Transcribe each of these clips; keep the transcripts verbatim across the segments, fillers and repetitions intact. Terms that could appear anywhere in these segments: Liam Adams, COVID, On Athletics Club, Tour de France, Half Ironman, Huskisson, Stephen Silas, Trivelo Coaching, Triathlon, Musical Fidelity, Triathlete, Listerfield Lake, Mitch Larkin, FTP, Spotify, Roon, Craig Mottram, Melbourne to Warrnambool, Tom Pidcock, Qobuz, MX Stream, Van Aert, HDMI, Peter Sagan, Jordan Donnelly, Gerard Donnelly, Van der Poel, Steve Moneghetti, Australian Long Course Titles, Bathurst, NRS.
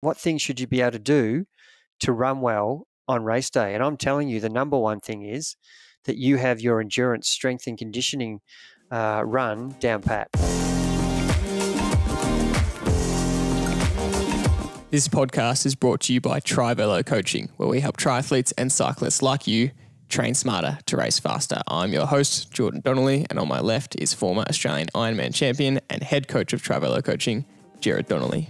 what things should you be able to do to run well on race day? And I'm telling you, the number one thing is that you have your endurance, strength and conditioning uh, run down pat. This podcast is brought to you by Trivelo Coaching, where we help triathletes and cyclists like you train smarter to race faster. I'm your host, Jordan Donnelly, and on my left is former Australian Ironman champion and head coach of Trivelo Coaching, Gerard Donnelly.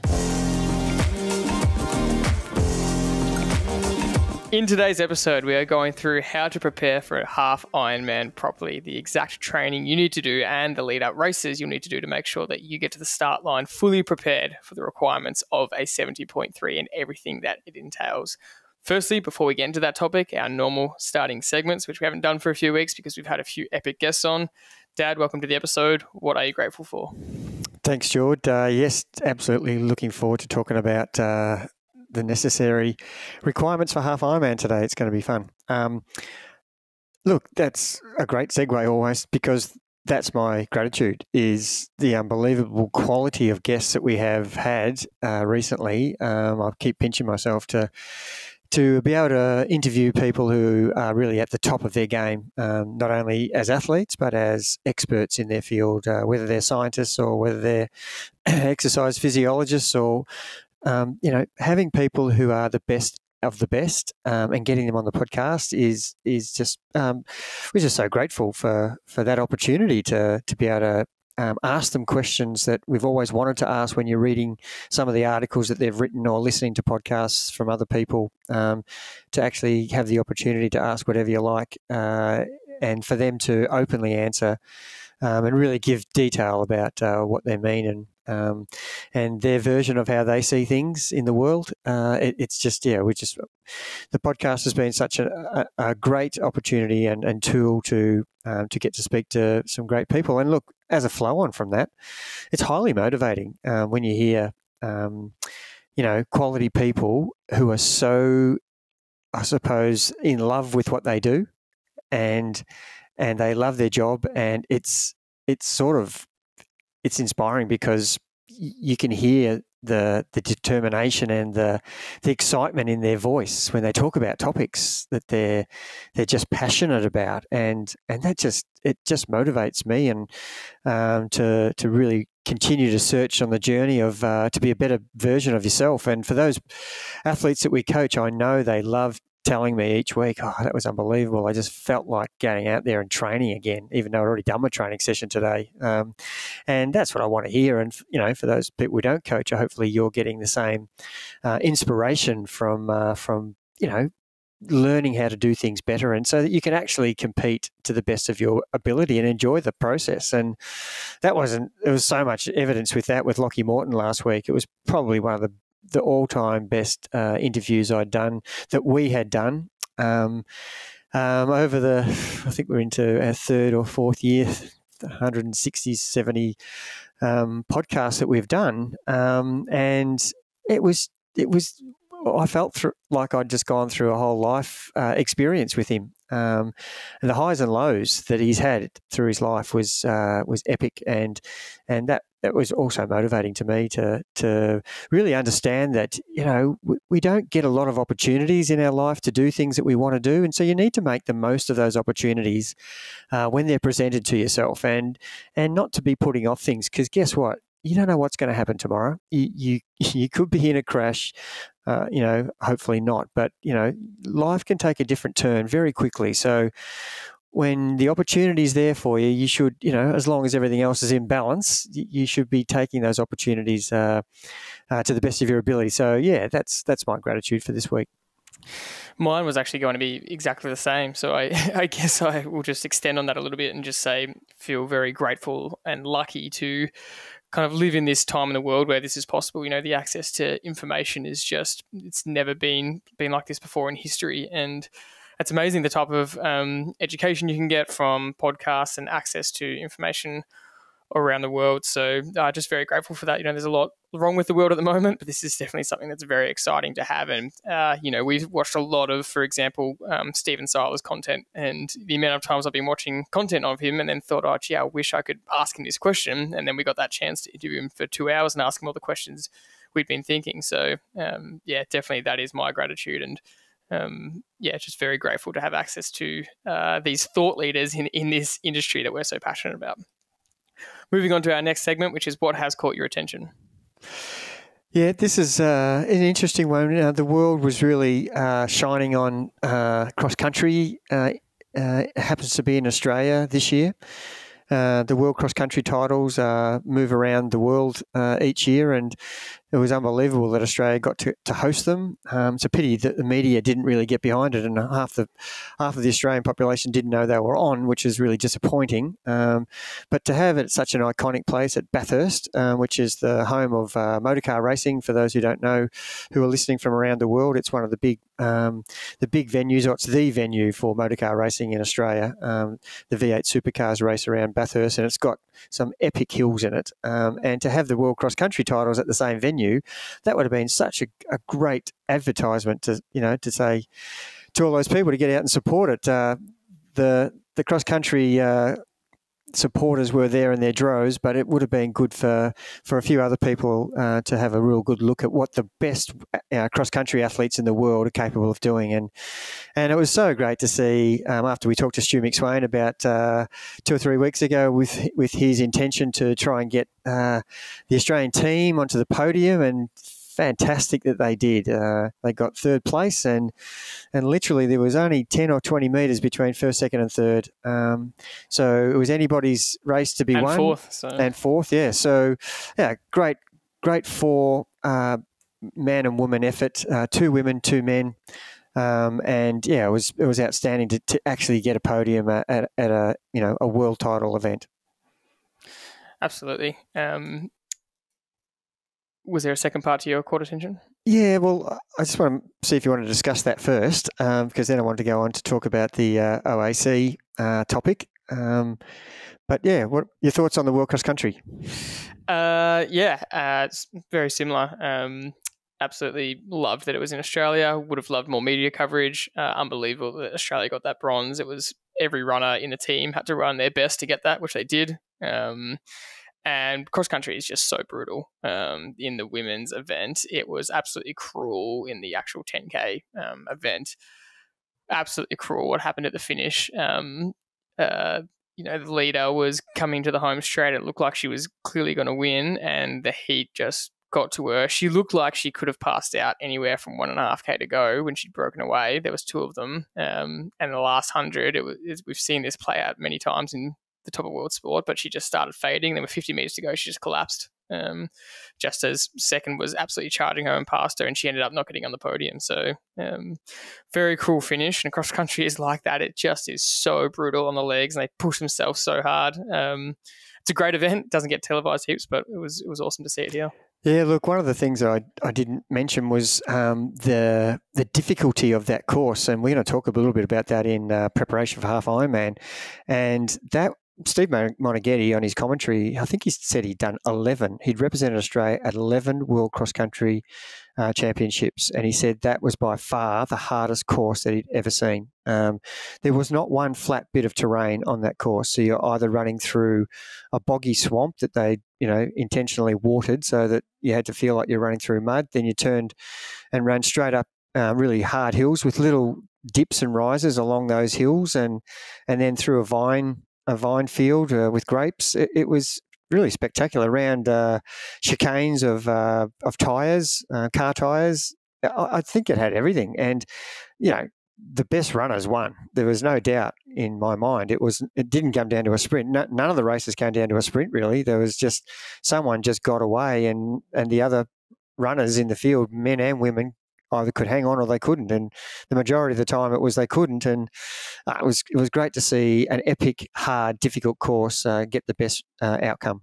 In today's episode, we are going through how to prepare for a half Ironman properly, the exact training you need to do and the lead-up races you'll need to do to make sure that you get to the start line fully prepared for the requirements of a seventy point three and everything that it entails. Firstly, before we get into that topic, our normal starting segments, which we haven't done for a few weeks because we've had a few epic guests on. Dad, welcome to the episode. What are you grateful for? Thanks, George. Uh, yes, absolutely looking forward to talking about uh, the necessary requirements for half Ironman today. It's going to be fun. Um, look, that's a great segue always, because that's my gratitude, is the unbelievable quality of guests that we have had uh, recently. Um, I keep pinching myself to... to be able to interview people who are really at the top of their game, um, not only as athletes, but as experts in their field, uh, whether they're scientists or whether they're exercise physiologists or, um, you know, having people who are the best of the best um, and getting them on the podcast is is just, um, we're just so grateful for, for that opportunity to to be able to Um, ask them questions that we've always wanted to ask when you're reading some of the articles that they've written or listening to podcasts from other people, um, to actually have the opportunity to ask whatever you like, uh, and for them to openly answer um, and really give detail about uh, what they mean and um, and their version of how they see things in the world. Uh, it, it's just, yeah, we just, the podcast has been such a, a, a great opportunity and, and tool to um, to get to speak to some great people. And look, as a flow on from that, it's highly motivating uh, when you hear, um, you know, quality people who are so, I suppose, in love with what they do, and and they love their job, and it's it's sort of it's inspiring because you can hear the the determination and the the excitement in their voice when they talk about topics that they're they're just passionate about, and and that just it just motivates me and um, to to really continue to search on the journey of uh, to be a better version of yourself. And for those athletes that we coach, I know they love telling me each week, oh, that was unbelievable. I just felt like going out there and training again, even though I'd already done my training session today. Um, and that's what I want to hear. And, you know, for those people we don't coach, hopefully you're getting the same uh, inspiration from, uh, from, you know, learning how to do things better, and so that you can actually compete to the best of your ability and enjoy the process. And that wasn't, there was so much evidence with that with Lockie Morton last week. It was probably one of the the all-time best uh, interviews I'd done, that we had done um, um, over the, I think we're into our third or fourth year, one hundred sixty, seventy um, podcasts that we've done. Um, and it was, it was, I felt through, like I'd just gone through a whole life uh, experience with him. Um, and the highs and lows that he's had through his life was uh, was epic, and and that, that was also motivating to me to to really understand that, you know, we, we don't get a lot of opportunities in our life to do things that we want to do, and so you need to make the most of those opportunities uh, when they're presented to yourself, and and not to be putting off things, because guess what? You don't know what's going to happen tomorrow. You you, you could be in a crash, uh, you know, hopefully not. But, you know, life can take a different turn very quickly. So when the opportunity is there for you, you should, you know, as long as everything else is in balance, you should be taking those opportunities uh, uh, to the best of your ability. So, yeah, that's that's my gratitude for this week. Mine was actually going to be exactly the same. So I, I guess I will just extend on that a little bit and just say feel very grateful and lucky to kind of live in this time in the world where this is possible. You know, the access to information is just, it's never been been like this before in history. And it's amazing the type of um, education you can get from podcasts and access to information around the world. So uh, just very grateful for that. You know, there's a lot wrong with the world at the moment, but this is definitely something that's very exciting to have. And, uh, you know, we've watched a lot of, for example, um, Stephen Silas content, and the amount of times I've been watching content of him and then thought, oh, gee, I wish I could ask him this question. And then we got that chance to interview him for two hours and ask him all the questions we'd been thinking. So um, yeah, definitely that is my gratitude, and um, yeah, just very grateful to have access to uh, these thought leaders in, in this industry that we're so passionate about. Moving on to our next segment, which is what has caught your attention. Yeah, this is uh, an interesting one. Uh, the world was really uh, shining on uh, cross-country. Uh, uh, happens to be in Australia this year. Uh, the World Cross-Country Titles uh, move around the world uh, each year, and it was unbelievable that Australia got to, to host them. Um, it's a pity that the media didn't really get behind it, and half the half of the Australian population didn't know they were on, which is really disappointing. Um, but to have it at such an iconic place at Bathurst, uh, which is the home of uh, motorcar racing, for those who don't know, who are listening from around the world, it's one of the big um, the big venues, or it's the venue for motorcar racing in Australia. Um, the V eight supercars race around Bathurst, and it's got some epic hills in it. Um, and to have the World Cross Country Titles at the same venue, You, that would have been such a, a great advertisement to, you know, to say to all those people to get out and support it. Uh, the the cross country uh, supporters were there in their droves, but it would have been good for for a few other people uh, to have a real good look at what the best uh, cross country athletes in the world are capable of doing. And and it was so great to see. Um, after we talked to Stu McSwain about uh, two or three weeks ago with with his intention to try and get uh, the Australian team onto the podium, and fantastic that they did. Uh, they got third place, and and literally there was only ten or twenty metres between first, second and third. Um, so it was anybody's race to be and won. And fourth. So. And fourth, yeah. So, yeah, great, great four uh, man and woman effort, uh, two women, two men. Um, and, yeah, it was it was outstanding to, to actually get a podium at, at, at a, you know, a world title event. Absolutely. Um Was there a second part to your caught attention? Yeah, well, I just want to see if you want to discuss that first, um, because then I want to go on to talk about the uh, O A C uh, topic. Um, but yeah, what your thoughts on the World Cross Country? Uh, yeah, uh, it's very similar. Um, absolutely loved that it was in Australia. Would have loved more media coverage. Uh, unbelievable that Australia got that bronze. It was every runner in the team had to run their best to get that, which they did. Um And cross-country is just so brutal. Um, in the women's event, it was absolutely cruel in the actual ten K um, event. Absolutely cruel what happened at the finish. Um, uh, you know, the leader was coming to the home straight. It looked like she was clearly going to win, and the heat just got to her. She looked like she could have passed out anywhere from one and a half K to go when she'd broken away. There was two of them. Um, and the last hundred, it was, it, we've seen this play out many times in the top of world sport, but she just started fading. There were fifty meters to go. She just collapsed, um, just as second was absolutely charging her and past her, and she ended up not getting on the podium. So um, very cruel finish, and cross country is like that. It just is so brutal on the legs, and they push themselves so hard. Um, it's a great event. It doesn't get televised heaps, but it was it was awesome to see it here. Yeah, look, one of the things that I, I didn't mention was um, the the difficulty of that course, and we're going to talk a little bit about that in uh, preparation for Half Ironman, and that. Steve Moneghetti on his commentary, I think he said he'd done eleven. He'd represented Australia at eleven World Cross Country uh, Championships, and he said that was by far the hardest course that he'd ever seen. Um, there was not one flat bit of terrain on that course, so you're either running through a boggy swamp that they, you know, intentionally watered so that you had to feel like you're running through mud. Then you turned and ran straight up uh, really hard hills with little dips and rises along those hills, and and then through a vine. A vine field uh, with grapes. It, it was really spectacular. Around uh, chicanes of uh, of tires, uh, car tires. I, I think it had everything. And you know, the best runners won. There was no doubt in my mind. It was. It didn't come down to a sprint. No, none of the races came down to a sprint. Really, there was just someone just got away, and and the other runners in the field, men and women, either could hang on or they couldn't, and the majority of the time it was they couldn't. And uh, it was it was great to see an epic, hard, difficult course uh, get the best uh, outcome.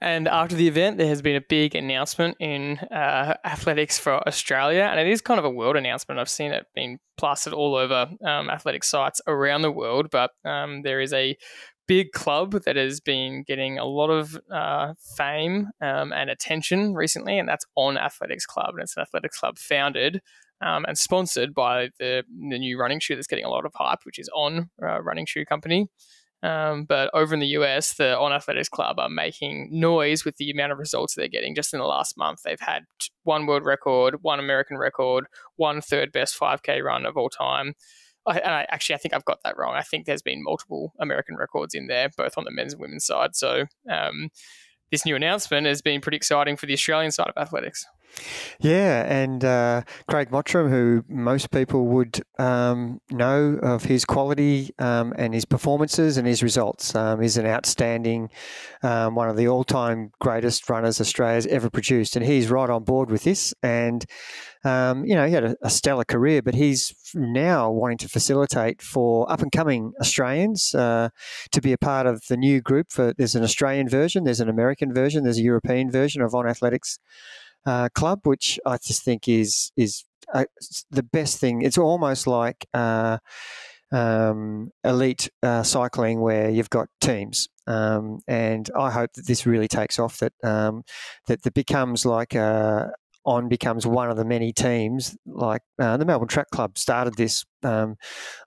And after the event, there has been a big announcement in uh, athletics for Australia, and it is kind of a world announcement. I've seen it being plastered all over um, athletic sites around the world, but um, there is a big club that has been getting a lot of uh, fame um, and attention recently, and that's On Athletics Club. And it's an athletics club founded um, and sponsored by the, the new running shoe that's getting a lot of hype, which is On uh, Running Shoe Company. Um, but over in the U S, the On Athletics Club are making noise with the amount of results they're getting. Just in the last month, they've had one world record, one American record, one third best five K run of all time. I, and I, actually, I think I've got that wrong. I think there's been multiple American records in there, both on the men's and women's side. So um, this new announcement has been pretty exciting for the Australian side of athletics. Yeah, and uh, Craig Mottram, who most people would um, know of his quality um, and his performances and his results, um, is an outstanding, um, one of the all-time greatest runners Australia's ever produced. And he's right on board with this. And, um, you know, he had a, a stellar career, but he's now wanting to facilitate for up-and-coming Australians uh, to be a part of the new group. For there's an Australian version, there's an American version, there's a European version of On Athletics Uh, club, which I just think is is uh, the best thing. It's almost like uh, um, elite uh, cycling, where you've got teams, um, and I hope that this really takes off. That um, that that becomes like a. On becomes one of the many teams, like uh, the Melbourne Track Club started this um,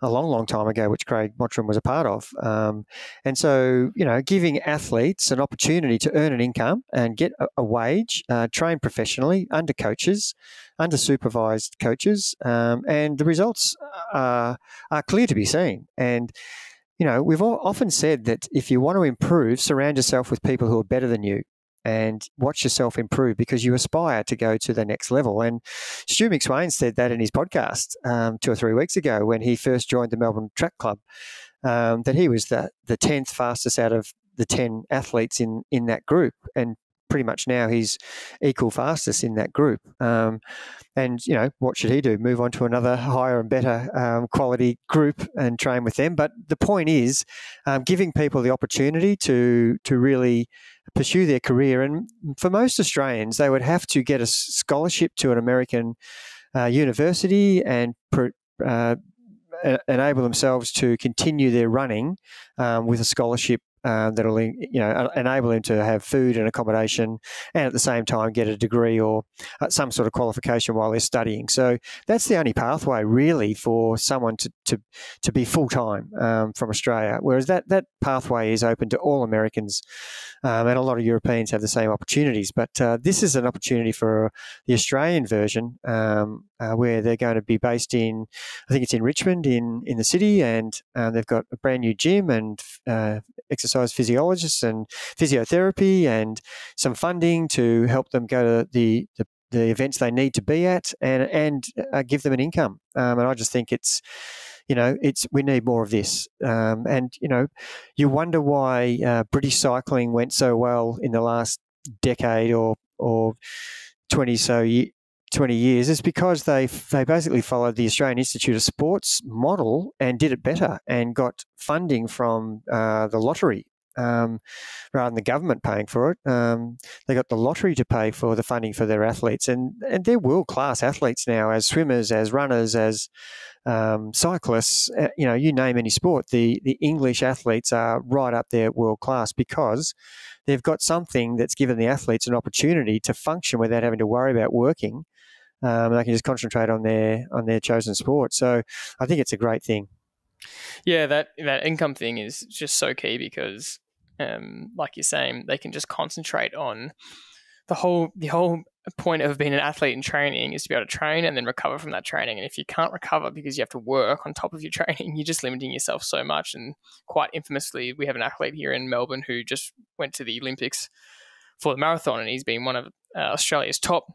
a long, long time ago, which Craig Mottram was a part of. Um, and so, you know, giving athletes an opportunity to earn an income and get a, a wage, uh, train professionally under coaches, under supervised coaches, um, and the results are, are clear to be seen. And you know, we've all often said that if you want to improve, surround yourself with people who are better than you, and watch yourself improve, because you aspire to go to the next level. And Stu McSwain said that in his podcast um, two or three weeks ago when he first joined the Melbourne Track Club, um, that he was the, the tenth fastest out of the ten athletes in, in that group. And pretty much now he's equal fastest in that group. Um, and, you know, what should he do? Move on to another higher and better um, quality group and train with them. But the point is um, giving people the opportunity to to really pursue their career. And for most Australians, they would have to get a scholarship to an American uh, university and uh, enable themselves to continue their running um, with a scholarship Um, that'll, you know, enable them to have food and accommodation, and at the same time get a degree or some sort of qualification while they're studying. So that's the only pathway really for someone to to, to be full time um, from Australia. Whereas that that pathway is open to all Americans, um, and a lot of Europeans have the same opportunities. But uh, this is an opportunity for the Australian version, um, uh, where they're going to be based in, I think it's in Richmond in in the city, and uh, they've got a brand new gym and uh, exercise. Physiologists and physiotherapy and some funding to help them go to the, the, the events they need to be at, and and uh, give them an income. Um, and I just think it's, you know, it's we need more of this. Um, and, you know, you wonder why uh, British cycling went so well in the last decade or or twenty so twenty years. It's because they they basically followed the Australian Institute of Sports model and did it better and got funding from uh, the lottery um, rather than the government paying for it. Um, they got the lottery to pay for the funding for their athletes, and, and they're world-class athletes now, as swimmers, as runners, as um, cyclists, uh, you know, you name any sport. The, the English athletes are right up there world-class because they've got something that's given the athletes an opportunity to function without having to worry about working. Um, they can just concentrate on their on their chosen sport. So I think it's a great thing. Yeah, that that income thing is just so key because, um, like you're saying, they can just concentrate on the whole the whole point of being an athlete in training is to be able to train and then recover from that training. And if you can't recover because you have to work on top of your training, you're just limiting yourself so much. And quite infamously, we have an athlete here in Melbourne who just went to the Olympics for the marathon, and he's been one of uh, Australia's top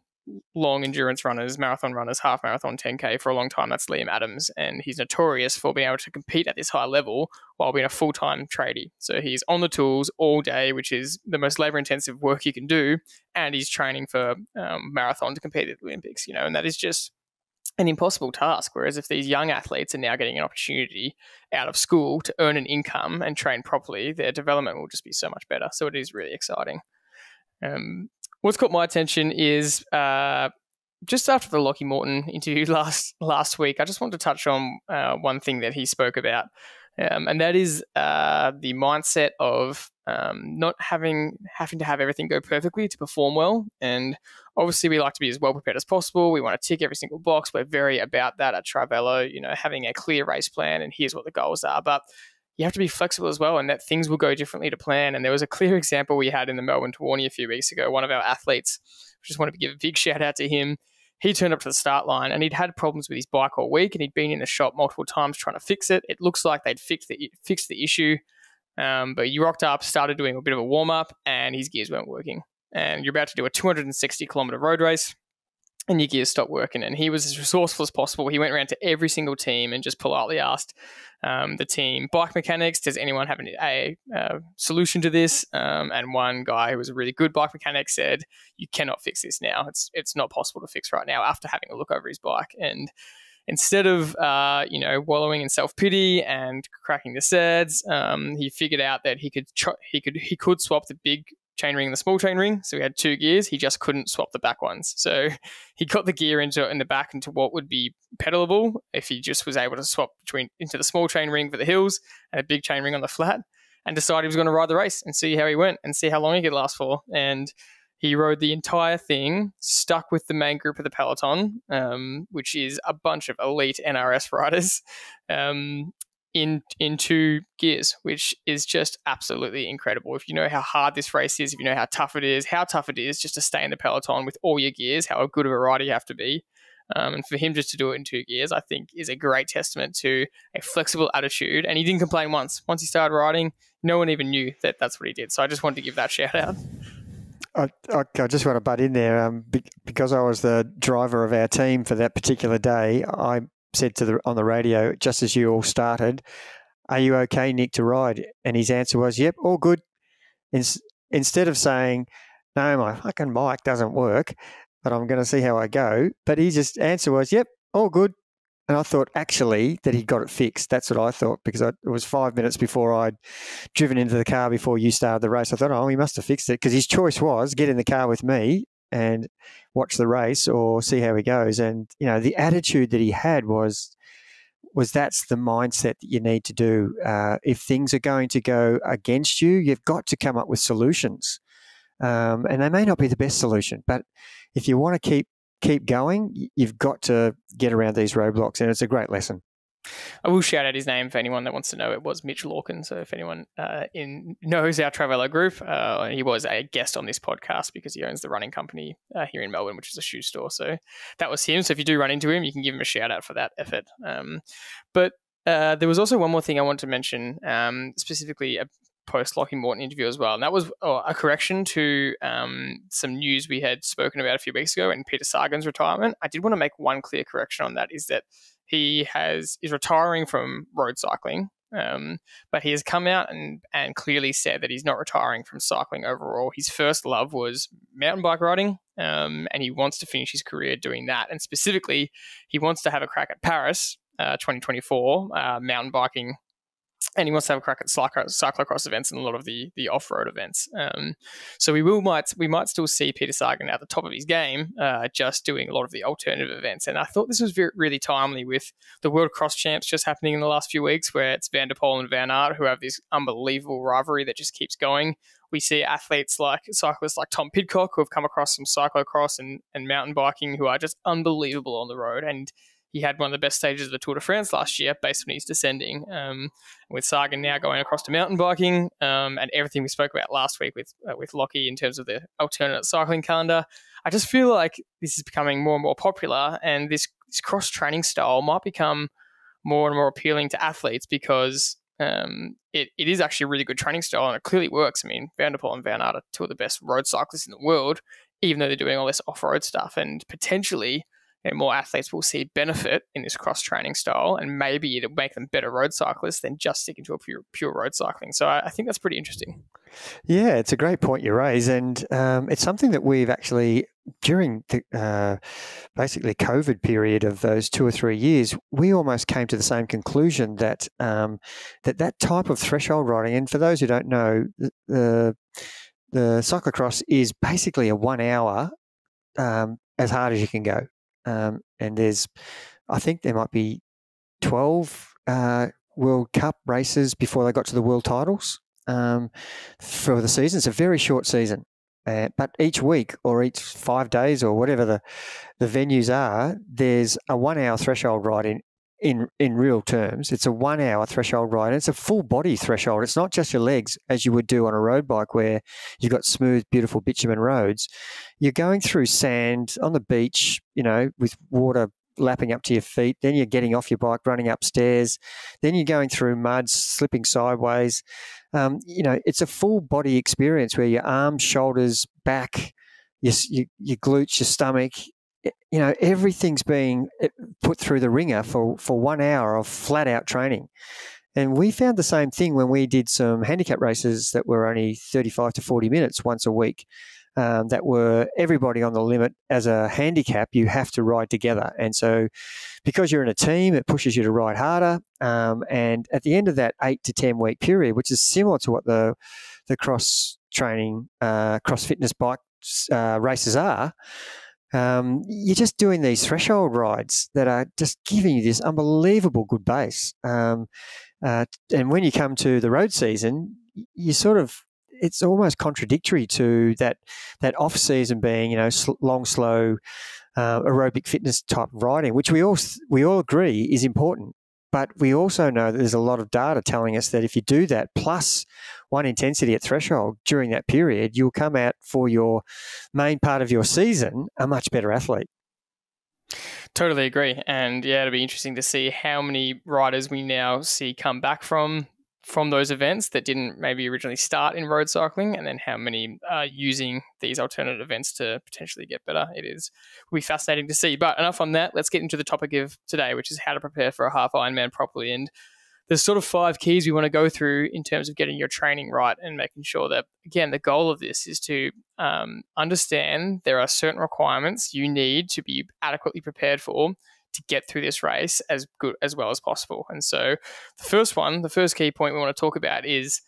long endurance runners, marathon runners, half marathon, ten K for a long time. That's Liam Adams. And he's notorious for being able to compete at this high level while being a full-time tradie. So he's on the tools all day, which is the most labor-intensive work you can do. And he's training for um, marathon to compete at the Olympics, you know, and that is just an impossible task. Whereas if these young athletes are now getting an opportunity out of school to earn an income and train properly, their development will just be so much better. So it is really exciting. Um, What's caught my attention is uh, just after the Lockie Morton interview last last week, I just wanted to touch on uh, one thing that he spoke about, um, and that is uh, the mindset of um, not having having to have everything go perfectly to perform well. And obviously, we like to be as well prepared as possible. We want to tick every single box. We're very about that at Trivelo, you know, having a clear race plan and here's what the goals are. But you have to be flexible as well, and that things will go differently to plan. And there was a clear example we had in the Melbourne to Warrnambool a few weeks ago. One of our athletes, I just wanted to give a big shout out to him. He turned up to the start line and he'd had problems with his bike all week, and he'd been in the shop multiple times trying to fix it. It looks like they'd fixed the, fixed the issue, um, but you rocked up, started doing a bit of a warm-up, and his gears weren't working. And you're about to do a two hundred sixty kilometre road race, and your gears stopped working. And he was as resourceful as possible. He went around to every single team and just politely asked um, the team bike mechanics, does anyone have any, a uh, solution to this? Um, and one guy who was a really good bike mechanic said, you cannot fix this now. It's it's not possible to fix right now, after having a look over his bike. And instead of, uh, you know, wallowing in self-pity and cracking the sads, um, he figured out that he could, tr- he could, he could swap the big chain ring and the small chain ring. So he had two gears. He just couldn't swap the back ones. So he got the gear into in the back into what would be pedalable if he just was able to swap between into the small chain ring for the hills and a big chain ring on the flat, and decided he was going to ride the race and see how he went and see how long he could last for. And he rode the entire thing, stuck with the main group of the peloton, um, which is a bunch of elite N R S riders, um, in in two gears, which is just absolutely incredible. If you know how hard this race is, if you know how tough it is, how tough it is just to stay in the peloton with all your gears, how good of a rider you have to be. Um, and for him just to do it in two gears, I think is a great testament to a flexible attitude. And he didn't complain once. Once he started riding, no one even knew that that's what he did. So I just wanted to give that shout out. I, I just want to butt in there. Um, because I was the driver of our team for that particular day, I said to the on the radio, just as you all started, are you okay, Nick, to ride? And his answer was, yep, all good. In, instead of saying, no, my fucking mic doesn't work, but I'm going to see how I go. But his just answer was, yep, all good. And I thought actually that he got it fixed. That's what I thought, because I, it was five minutes before I'd driven into the car before you started the race. I thought, oh, he must have fixed it, because his choice was get in the car with me and watch the race or see how he goes. And, you know, the attitude that he had was was that's the mindset that you need to do. Uh, if things are going to go against you, you've got to come up with solutions. Um, and they may not be the best solution, but if you want to keep keep going, you've got to get around these roadblocks, and it's a great lesson. I will shout out his name for anyone that wants to know. It was Mitch Larkin. So if anyone uh, in knows our Trivelo group, uh, he was a guest on this podcast because he owns the running company uh, here in Melbourne, which is a shoe store. So that was him. So if you do run into him, you can give him a shout out for that effort. Um, but uh, there was also one more thing I want to mention, um, specifically a post Lockie Morton interview as well. And that was oh, a correction to um, some news we had spoken about a few weeks ago in Peter Sagan's retirement. I did want to make one clear correction on that, is that He has is retiring from road cycling, um, but he has come out and, and clearly said that he's not retiring from cycling overall. His first love was mountain bike riding, um, and he wants to finish his career doing that. And specifically, he wants to have a crack at Paris uh, twenty twenty-four uh, mountain biking, and he wants to have a crack at cyclo- cyclocross events and a lot of the the off-road events. Um, so we will might we might still see Peter Sagan at the top of his game, uh, just doing a lot of the alternative events. And I thought this was very, really timely with the World Cross Champs just happening in the last few weeks, where it's Van der Poel and Van Aert who have this unbelievable rivalry that just keeps going. We see athletes like cyclists like Tom Pidcock, who have come across from cyclocross and, and mountain biking, who are just unbelievable on the road. And he had one of the best stages of the Tour de France last year based on his descending. Um, with Sagan now going across to mountain biking, um, and everything we spoke about last week with uh, with Lockie in terms of the alternate cycling calendar, I just feel like this is becoming more and more popular, and this, this cross-training style might become more and more appealing to athletes, because um, it, it is actually a really good training style and it clearly works. I mean, Van der Poel and Van Aert are two of the best road cyclists in the world, even though they're doing all this off-road stuff, and potentially and more athletes will see benefit in this cross-training style, and maybe it'll make them better road cyclists than just sticking to a pure, pure road cycling. So I, I think that's pretty interesting. Yeah, it's a great point you raise, and um, it's something that we've actually, during the uh, basically COVID period of those two or three years, we almost came to the same conclusion that um, that, that type of threshold riding, and for those who don't know, the, the cyclocross is basically a one hour um, as hard as you can go. Um, and there's, I think there might be twelve uh, World Cup races before they got to the world titles um, for the season. It's a very short season, uh, but each week or each five days or whatever the, the venues are, there's a one hour threshold ride in in in real terms. It's a one-hour threshold ride. It's a full-body threshold. It's not just your legs as you would do on a road bike where you've got smooth, beautiful bitumen roads. You're going through sand on the beach, you know, with water lapping up to your feet. Then you're getting off your bike, running upstairs. Then you're going through mud, slipping sideways. Um, you know, it's a full-body experience where your arms, shoulders, back, your, your, your glutes, your stomach, you know, everything's being put through the ringer for, for one hour of flat-out training. And we found the same thing when we did some handicap races that were only thirty-five to forty minutes once a week, um, that were everybody on the limit. As a handicap, you have to ride together. And so because you're in a team, it pushes you to ride harder. Um, and at the end of that eight to ten-week period, which is similar to what the, the cross-training, uh, cross-fitness bike uh, races are, Um, you're just doing these threshold rides that are just giving you this unbelievable good base. Um, uh, and when you come to the road season, you sort of, it's almost contradictory to that, that off season being, you know, sl- long, slow, uh, aerobic fitness type riding, which we all, we all agree is important. But we also know that there's a lot of data telling us that if you do that plus one intensity at threshold during that period, you'll come out for your main part of your season a much better athlete. Totally agree. And yeah, it'll be interesting to see how many riders we now see come back from from those events that didn't maybe originally start in road cycling, and then how many are using these alternate events to potentially get better. It is will be fascinating to see. But enough on that. Let's get into the topic of today, which is how to prepare for a half Ironman properly. And there's sort of five keys we want to go through in terms of getting your training right and making sure that, again, the goal of this is to um, understand there are certain requirements you need to be adequately prepared for to get through this race as good as well as possible. And so the first one, the first key point we want to talk about is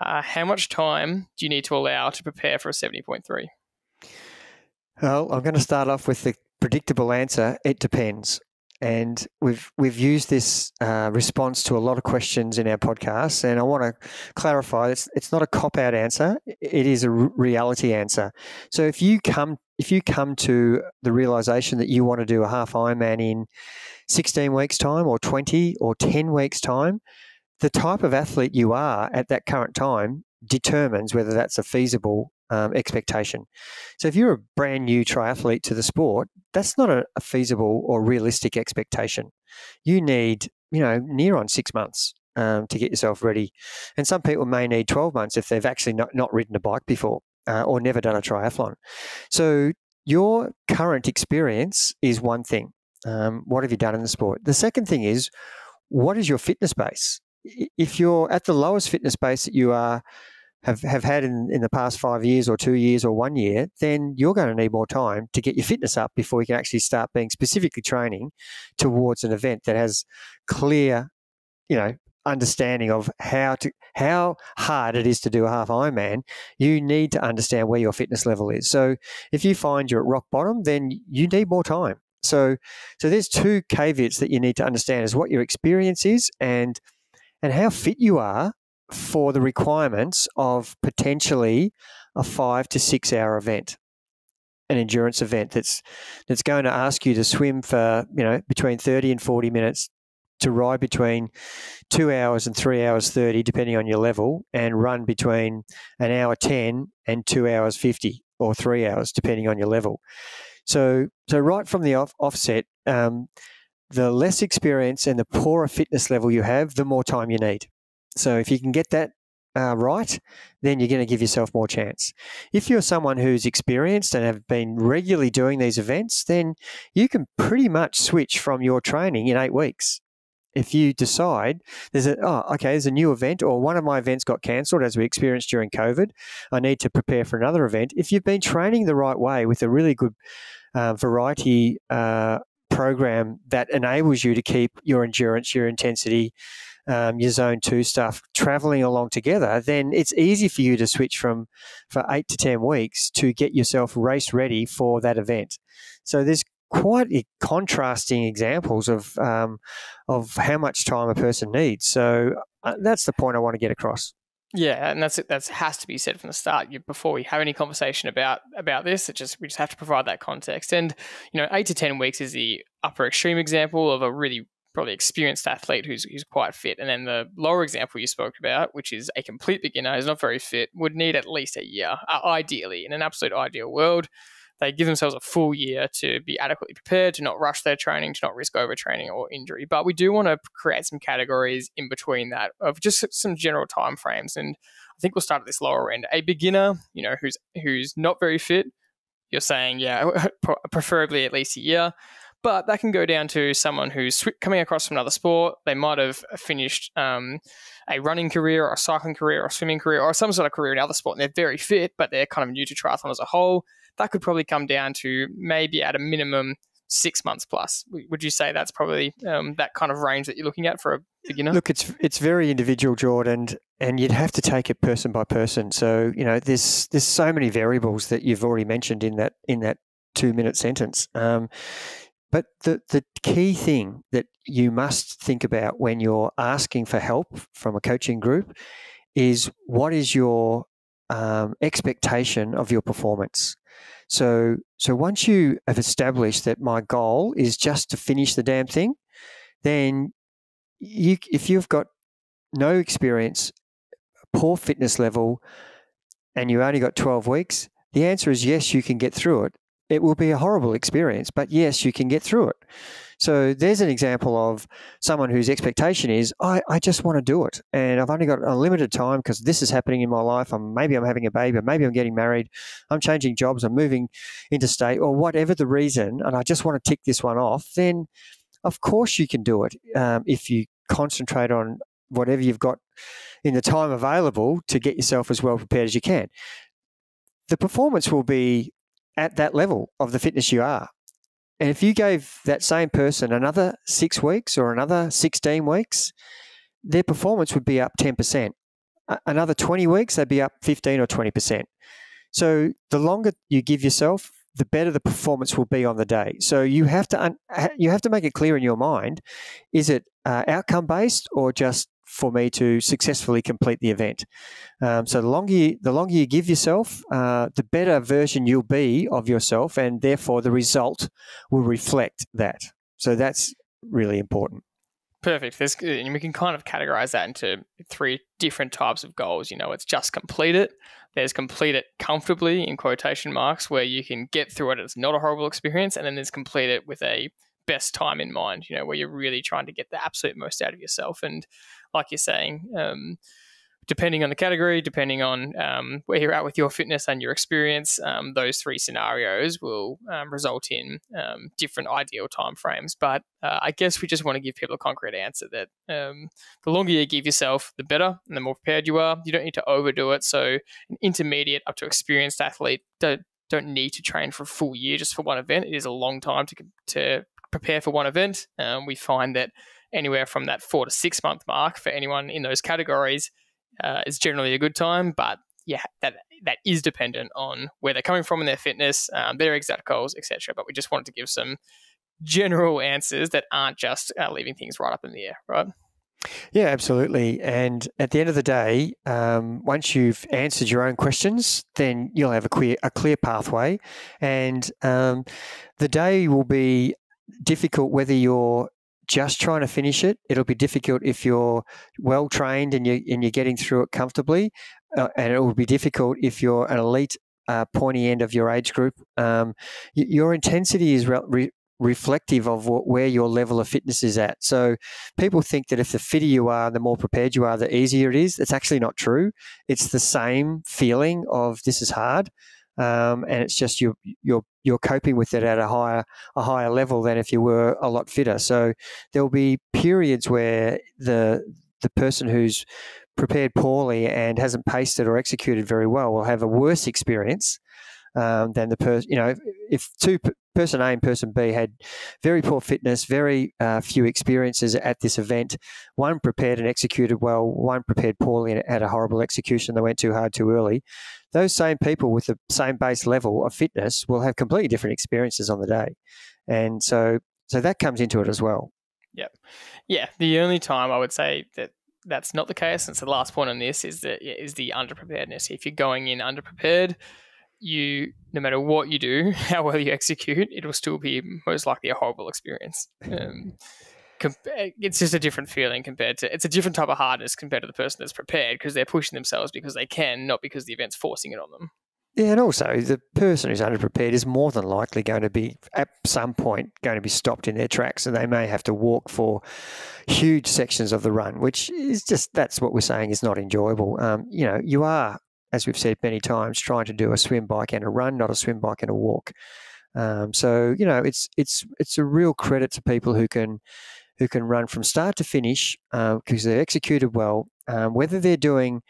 uh, how much time do you need to allow to prepare for a seventy point three? Well, I'm going to start off with the predictable answer. It depends. And we've we've used this uh, response to a lot of questions in our podcast, and I want to clarify it's it's not a cop-out answer. It is a reality answer. So if you come if you come to the realization that you want to do a half Ironman in sixteen weeks' time, or twenty, or ten weeks' time, the type of athlete you are at that current time determines whether that's a feasible um, expectation. So if you're a brand new triathlete to the sport, that's not a, a feasible or realistic expectation. You need, you know, near on six months um, to get yourself ready. And some people may need twelve months if they've actually not, not ridden a bike before uh, or never done a triathlon. So your current experience is one thing. Um, what have you done in the sport? The second thing is, what is your fitness base? If you're at the lowest fitness base that you are have, have had in, in the past five years or two years or one year, then you're going to need more time to get your fitness up before you can actually start being specifically training towards an event that has clear, you know, understanding of how to how hard it is to do a half Ironman. You need to understand where your fitness level is. So if you find you're at rock bottom, then you need more time. So so there's two caveats that you need to understand, is what your experience is and and how fit you are for the requirements of potentially a five to six hour event, an endurance event that's that's going to ask you to swim for, you know, between thirty and forty minutes, to ride between two hours and three hours thirty, depending on your level, and run between an hour ten and two hours fifty or three hours, depending on your level. So, so right from the off, offset, um, the less experience and the poorer fitness level you have, the more time you need. So if you can get that uh, right, then you're going to give yourself more chance. If you're someone who's experienced and have been regularly doing these events, then you can pretty much switch from your training in eight weeks. If you decide there's a, oh, okay, there's a new event, or one of my events got cancelled as we experienced during COVID, I need to prepare for another event. If you've been training the right way with a really good uh, variety uh, program that enables you to keep your endurance, your intensity, Um, your zone two stuff traveling along together, then it's easy for you to switch from for eight to ten weeks to get yourself race ready for that event. So there's quite contrasting examples of um, of how much time a person needs. So that's the point I want to get across. Yeah, and that's that's has to be said from the start. You, before we have any conversation about about this, it just we just have to provide that context. And you know, eight to ten weeks is the upper extreme example of a really probably experienced athlete who's who's quite fit. And then the lower example you spoke about, which is a complete beginner who's not very fit, would need at least a year, uh, ideally, in an absolute ideal world. They give themselves a full year to be adequately prepared, to not rush their training, to not risk overtraining or injury. But we do want to create some categories in between that of just some general timeframes. And I think we'll start at this lower end. A beginner, you know, who's who's not very fit, you're saying, yeah, preferably at least a year. But that can go down to someone who's coming across from another sport. They might have finished um, a running career or a cycling career or a swimming career or some sort of career in another sport, and they're very fit, but they're kind of new to triathlon as a whole. That could probably come down to maybe at a minimum six months plus. Would you say that's probably um, that kind of range that you're looking at for a beginner? Look, it's it's very individual, George, and and you'd have to take it person by person. So, you know, there's there's so many variables that you've already mentioned in that in that two minute sentence. Um, But the, the key thing that you must think about when you're asking for help from a coaching group is what is your um, expectation of your performance. So, so once you have established that my goal is just to finish the damn thing, then you, if you've got no experience, poor fitness level, and you only got twelve weeks, the answer is yes, you can get through it. It will be a horrible experience, but yes, you can get through it. So there's an example of someone whose expectation is, I, I just want to do it. And I've only got a limited time because this is happening in my life. I'm, maybe I'm having a baby, or maybe I'm getting married, I'm changing jobs, I'm moving interstate, or whatever the reason, and I just want to tick this one off. Then, of course, you can do it um, if you concentrate on whatever you've got in the time available to get yourself as well prepared as you can. The performance will be at that level of the fitness you are. And if you gave that same person another six weeks or another sixteen weeks, their performance would be up ten percent. Another twenty weeks, they'd be up fifteen or twenty percent. So the longer you give yourself, the better the performance will be on the day. So you have to un you have to make it clear in your mind, is it uh, outcome-based or just for me to successfully complete the event? Um, so the longer you, the longer you give yourself, uh, the better version you'll be of yourself, and therefore the result will reflect that. So that's really important. Perfect. There's, and we can kind of categorize that into three different types of goals. You know, it's just complete it. There's complete it comfortably in quotation marks, where you can get through it. It's not a horrible experience. And then there's complete it with a best time in mind, you know, where you're really trying to get the absolute most out of yourself. And like you're saying, um, depending on the category, depending on um, where you're at with your fitness and your experience, um, those three scenarios will um, result in um, different ideal timeframes. But uh, I guess we just want to give people a concrete answer that um, the longer you give yourself, the better and the more prepared you are. You don't need to overdo it. So an intermediate up to experienced athlete don't, don't need to train for a full year just for one event. It is a long time to to prepare for one event. Um, we find that anywhere from that four to six month mark for anyone in those categories uh, is generally a good time. But yeah, that that is dependent on where they're coming from in their fitness, um, their exact goals, et cetera. But we just wanted to give some general answers that aren't just uh, leaving things right up in the air, right? Yeah, absolutely. And at the end of the day, um, once you've answered your own questions, then you'll have a clear a clear pathway, and um, the day will be difficult whether you're just trying to finish it. It'll be difficult if you're well trained and you and you're getting through it comfortably, uh, and it will be difficult if you're an elite uh, pointy end of your age group. Um, your intensity is re re reflective of what, where your level of fitness is at. So people think that if the fitter you are, the more prepared you are, the easier it is. It's actually not true. It's the same feeling of this is hard. Um, and it's just you're you're you're coping with it at a higher a higher level than if you were a lot fitter. So there will be periods where the the person who's prepared poorly and hasn't paced it or executed very well will have a worse experience um, than the person. You know, if, if two person A and person B had very poor fitness, very uh, few experiences at this event, one prepared and executed well, one prepared poorly and had a horrible execution. They went too hard too early. Those same people with the same base level of fitness will have completely different experiences on the day. And so so that comes into it as well. Yep. Yeah. The only time I would say that that's not the case, and it's the last point on this, is that is the underpreparedness. If you're going in underprepared, you no matter what you do, how well you execute, it will still be most likely a horrible experience. Um it's just a different feeling compared to, it's a different type of hardness compared to the person that's prepared, because they're pushing themselves because they can, not because the event's forcing it on them. Yeah, and also the person who's underprepared is more than likely going to be, at some point, going to be stopped in their tracks, and they may have to walk for huge sections of the run, which is just, that's what we're saying is not enjoyable. Um, you know, you are, as we've said many times, trying to do a swim, bike and a run, not a swim, bike and a walk. Um, so, you know, it's it's it's a real credit to people who can who can run from start to finish uh, because they're executed well, um, whether they're doing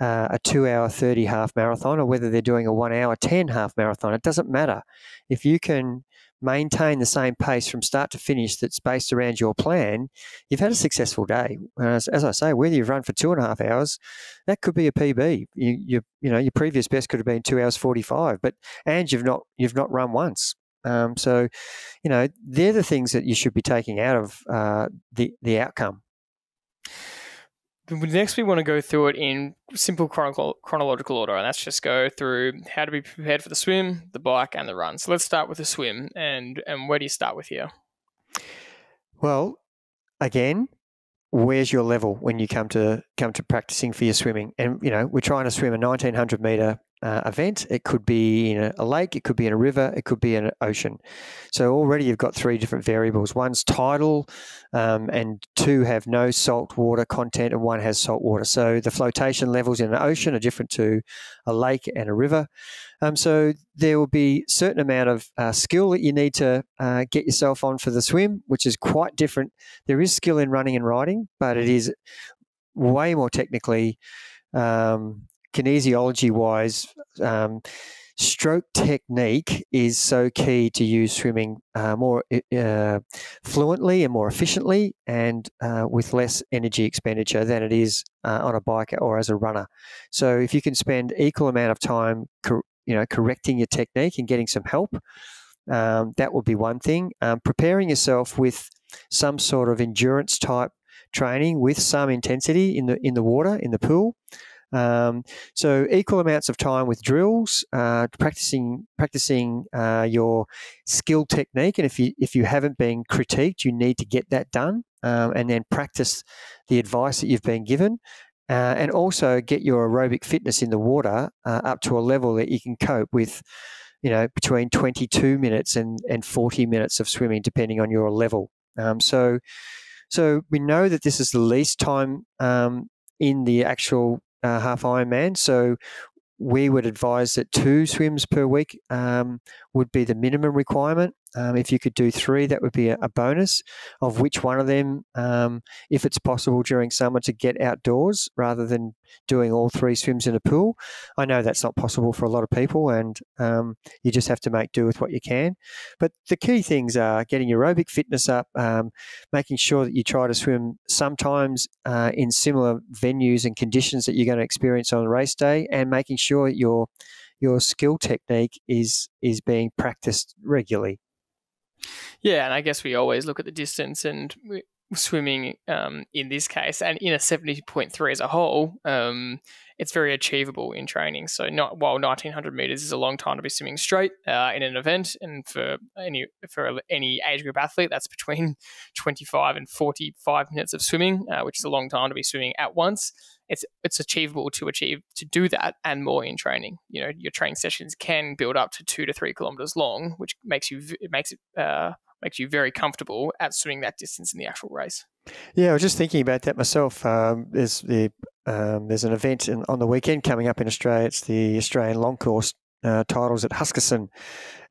Uh, a two hour thirty half marathon or whether they're doing a one hour ten half marathon. It doesn't matter. If you can maintain the same pace from start to finish that's based around your plan, you've had a successful day. As, as I say, whether you've run for two and a half hours, that could be a P B. You, you, you know, your previous best could have been two hours forty-five, but and you've not you've not run once. Um, so, you know, they're the things that you should be taking out of uh, the the outcome. Next, we want to go through it in simple chrono chronological order, and that's just go through how to be prepared for the swim, the bike, and the run. So let's start with the swim, and and where do you start with here? Well, again, where's your level when you come to come to practicing for your swimming? And you know, we're trying to swim a nineteen hundred meter uh, event. It could be in a lake, it could be in a river, it could be in an ocean. So already you've got three different variables. One's tidal, um, and two have no salt water content, and one has salt water. So the flotation levels in an ocean are different to a lake and a river. Um, so there will be a certain amount of uh, skill that you need to uh, get yourself on for the swim, which is quite different. There is skill in running and riding, but it is way more technically um, kinesiology-wise. Um, stroke technique is so key to you swimming uh, more uh, fluently and more efficiently and uh, with less energy expenditure than it is uh, on a bike or as a runner. So if you can spend equal amount of time cor you know, correcting your technique and getting some help, um, that would be one thing. Um, preparing yourself with some sort of endurance type training with some intensity in the in the water, in the pool. Um, so equal amounts of time with drills, uh, practicing practicing uh, your skill technique, and if you if you haven't been critiqued, you need to get that done, um, and then practice the advice that you've been given, uh, and also get your aerobic fitness in the water uh, up to a level that you can cope with, you know, between twenty-two minutes and and forty minutes of swimming, depending on your level. Um, so so we know that this is the least time um, in the actual Uh, half Ironman, so we would advise that two swims per week um, would be the minimum requirement. Um, if you could do three, that would be a, a bonus, of which one of them, um, if it's possible during summer, to get outdoors rather than doing all three swims in a pool. I know that's not possible for a lot of people, and um, you just have to make do with what you can. But the key things are getting your aerobic fitness up, um, making sure that you try to swim sometimes uh, in similar venues and conditions that you're going to experience on race day, and making sure that your your skill technique is is being practiced regularly. Yeah, and I guess we always look at the distance and swimming um, in this case, and in a seventy point three as a whole, um, it's very achievable in training. So not while nineteen hundred meters is a long time to be swimming straight uh, in an event, and for any for any age group athlete, that's between twenty-five and forty-five minutes of swimming, uh, which is a long time to be swimming at once. It's it's achievable to achieve to do that and more in training. You know, your training sessions can build up to two to three kilometers long, which makes you it makes it uh, makes you very comfortable at swimming that distance in the actual race. Yeah, I was just thinking about that myself. Um, there's the um, there's an event in, on the weekend coming up in Australia. It's the Australian Long Course uh, Titles at Huskisson,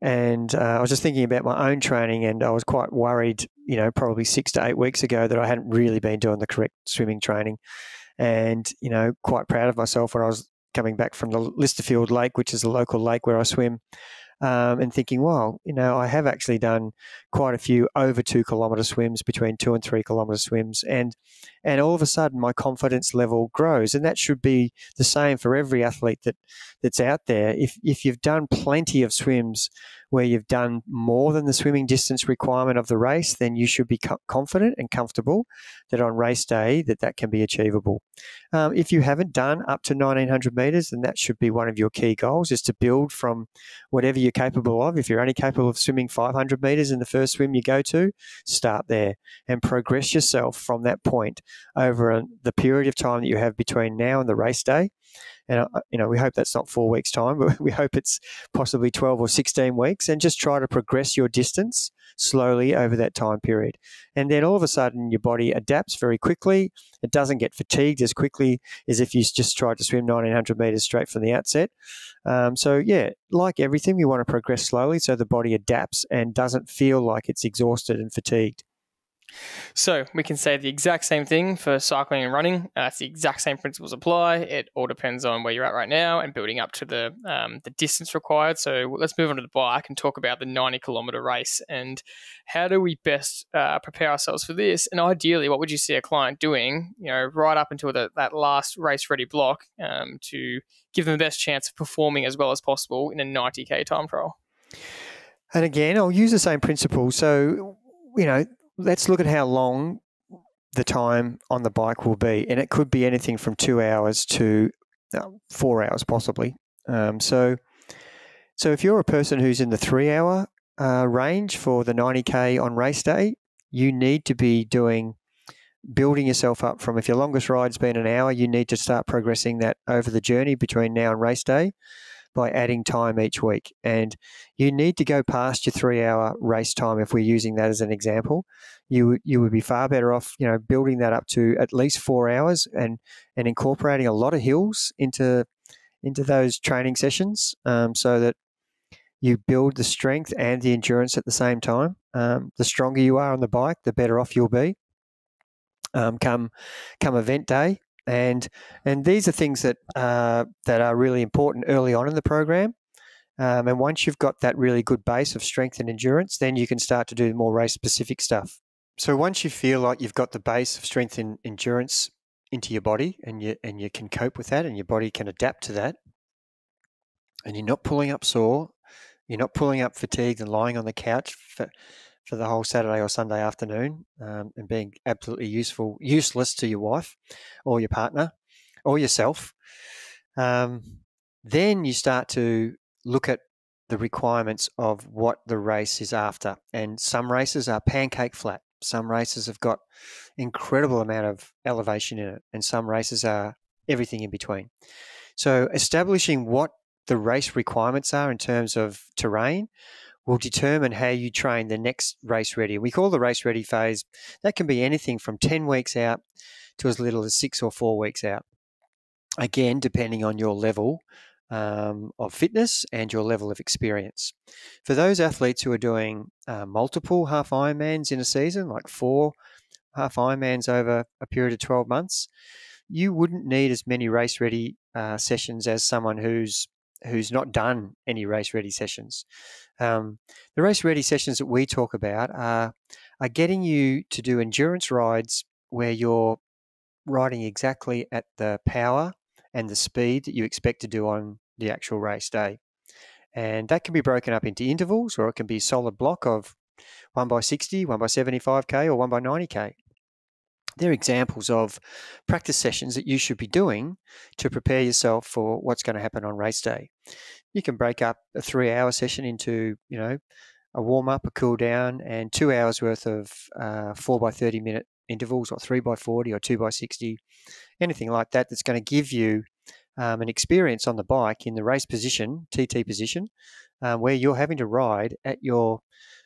and uh, I was just thinking about my own training, and I was quite worried, you know, probably six to eight weeks ago, that I hadn't really been doing the correct swimming training. And, you know, quite proud of myself when I was coming back from the Listerfield Lake, which is a local lake where I swim, um, and thinking, well, you know, I have actually done quite a few over two kilometre swims, between two and three kilometre swims, and and all of a sudden my confidence level grows. And that should be the same for every athlete that that's out there. If if you've done plenty of swims where you've done more than the swimming distance requirement of the race, then you should be co- confident and comfortable that on race day that that can be achievable. Um, if you haven't done up to nineteen hundred metres, then that should be one of your key goals, is to build from whatever you're capable of. If you're only capable of swimming five hundred metres in the first swim you go to, start there and progress yourself from that point over the period of time that you have between now and the race day. And, you know, we hope that's not four weeks' time, but we hope it's possibly twelve or sixteen weeks, and just try to progress your distance slowly over that time period. And then all of a sudden your body adapts very quickly. It doesn't get fatigued as quickly as if you just tried to swim nineteen hundred metres straight from the outset. Um, so, yeah, like everything, you want to progress slowly so the body adapts and doesn't feel like it's exhausted and fatigued. So we can say the exact same thing for cycling and running. Uh, it's the exact same principles apply. It all depends on where you're at right now and building up to the um, the distance required. So let's move on to the bike and talk about the ninety kilometre race and how do we best uh, prepare ourselves for this? And ideally, what would you see a client doing, you know, right up until the, that last race-ready block um, to give them the best chance of performing as well as possible in a ninety K time trial? And again, I'll use the same principle. So, you know, let's look at how long the time on the bike will be. And it could be anything from two hours to four hours possibly. Um, so so if you're a person who's in the three-hour uh, range for the ninety K on race day, you need to be doing building yourself up from, if your longest ride's been an hour, you need to start progressing that over the journey between now and race day by adding time each week. And you need to go past your three-hour race time. If we're using that as an example, you you would be far better off, you know, building that up to at least four hours and and incorporating a lot of hills into into those training sessions, um, so that you build the strength and the endurance at the same time. Um, the stronger you are on the bike, the better off you'll be um, come come event day. And and these are things that uh, that are really important early on in the program. Um, and once you've got that really good base of strength and endurance, then you can start to do more race-specific stuff. So once you feel like you've got the base of strength and endurance into your body, and you and you can cope with that, and your body can adapt to that, and you're not pulling up sore, you're not pulling up fatigued and lying on the couch for for the whole Saturday or Sunday afternoon, um, and being absolutely useful, useless to your wife or your partner or yourself, um, then you start to look at the requirements of what the race is after. And some races are pancake flat. Some races have got incredible amount of elevation in it, and some races are everything in between. So establishing what the race requirements are in terms of terrain will determine how you train the next race ready. We call the race ready phase. That can be anything from ten weeks out to as little as six or four weeks out. Again, depending on your level um, of fitness and your level of experience. For those athletes who are doing uh, multiple half Ironmans in a season, like four half Ironmans over a period of twelve months, you wouldn't need as many race ready uh, sessions as someone who's who's not done any race-ready sessions. Um, the race-ready sessions that we talk about are, are getting you to do endurance rides where you're riding exactly at the power and the speed that you expect to do on the actual race day. And that can be broken up into intervals, or it can be a solid block of one by sixty, one by seventy-five K, or one by ninety K. They're examples of practice sessions that you should be doing to prepare yourself for what's going to happen on race day. You can break up a three-hour session into, you know, a warm-up, a cool-down, and two hours worth of uh, four by thirty minute intervals, or three by forty, or two by sixty, anything like that that's going to give you um, an experience on the bike in the race position, T T position, uh, where you're having to ride at your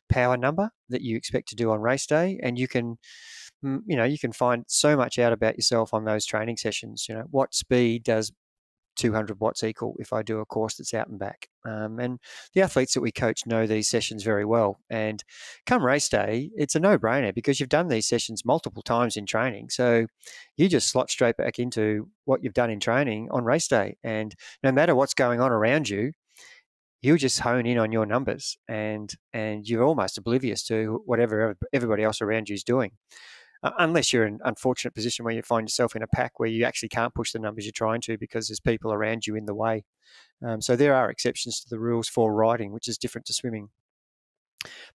power number that you expect to do on race day. And you can... you know, you can find so much out about yourself on those training sessions. You know, what speed does two hundred watts equal if I do a course that's out and back? Um, and the athletes that we coach know these sessions very well. And come race day, it's a no-brainer, because you've done these sessions multiple times in training. So you just slot straight back into what you've done in training on race day. And no matter what's going on around you, you'll just hone in on your numbers, and and you're almost oblivious to whatever everybody else around you is doing. uh, unless you're in an unfortunate position where you find yourself in a pack where you actually can't push the numbers you're trying to because there's people around you in the way. Um, so there are exceptions to the rules for riding, which is different to swimming.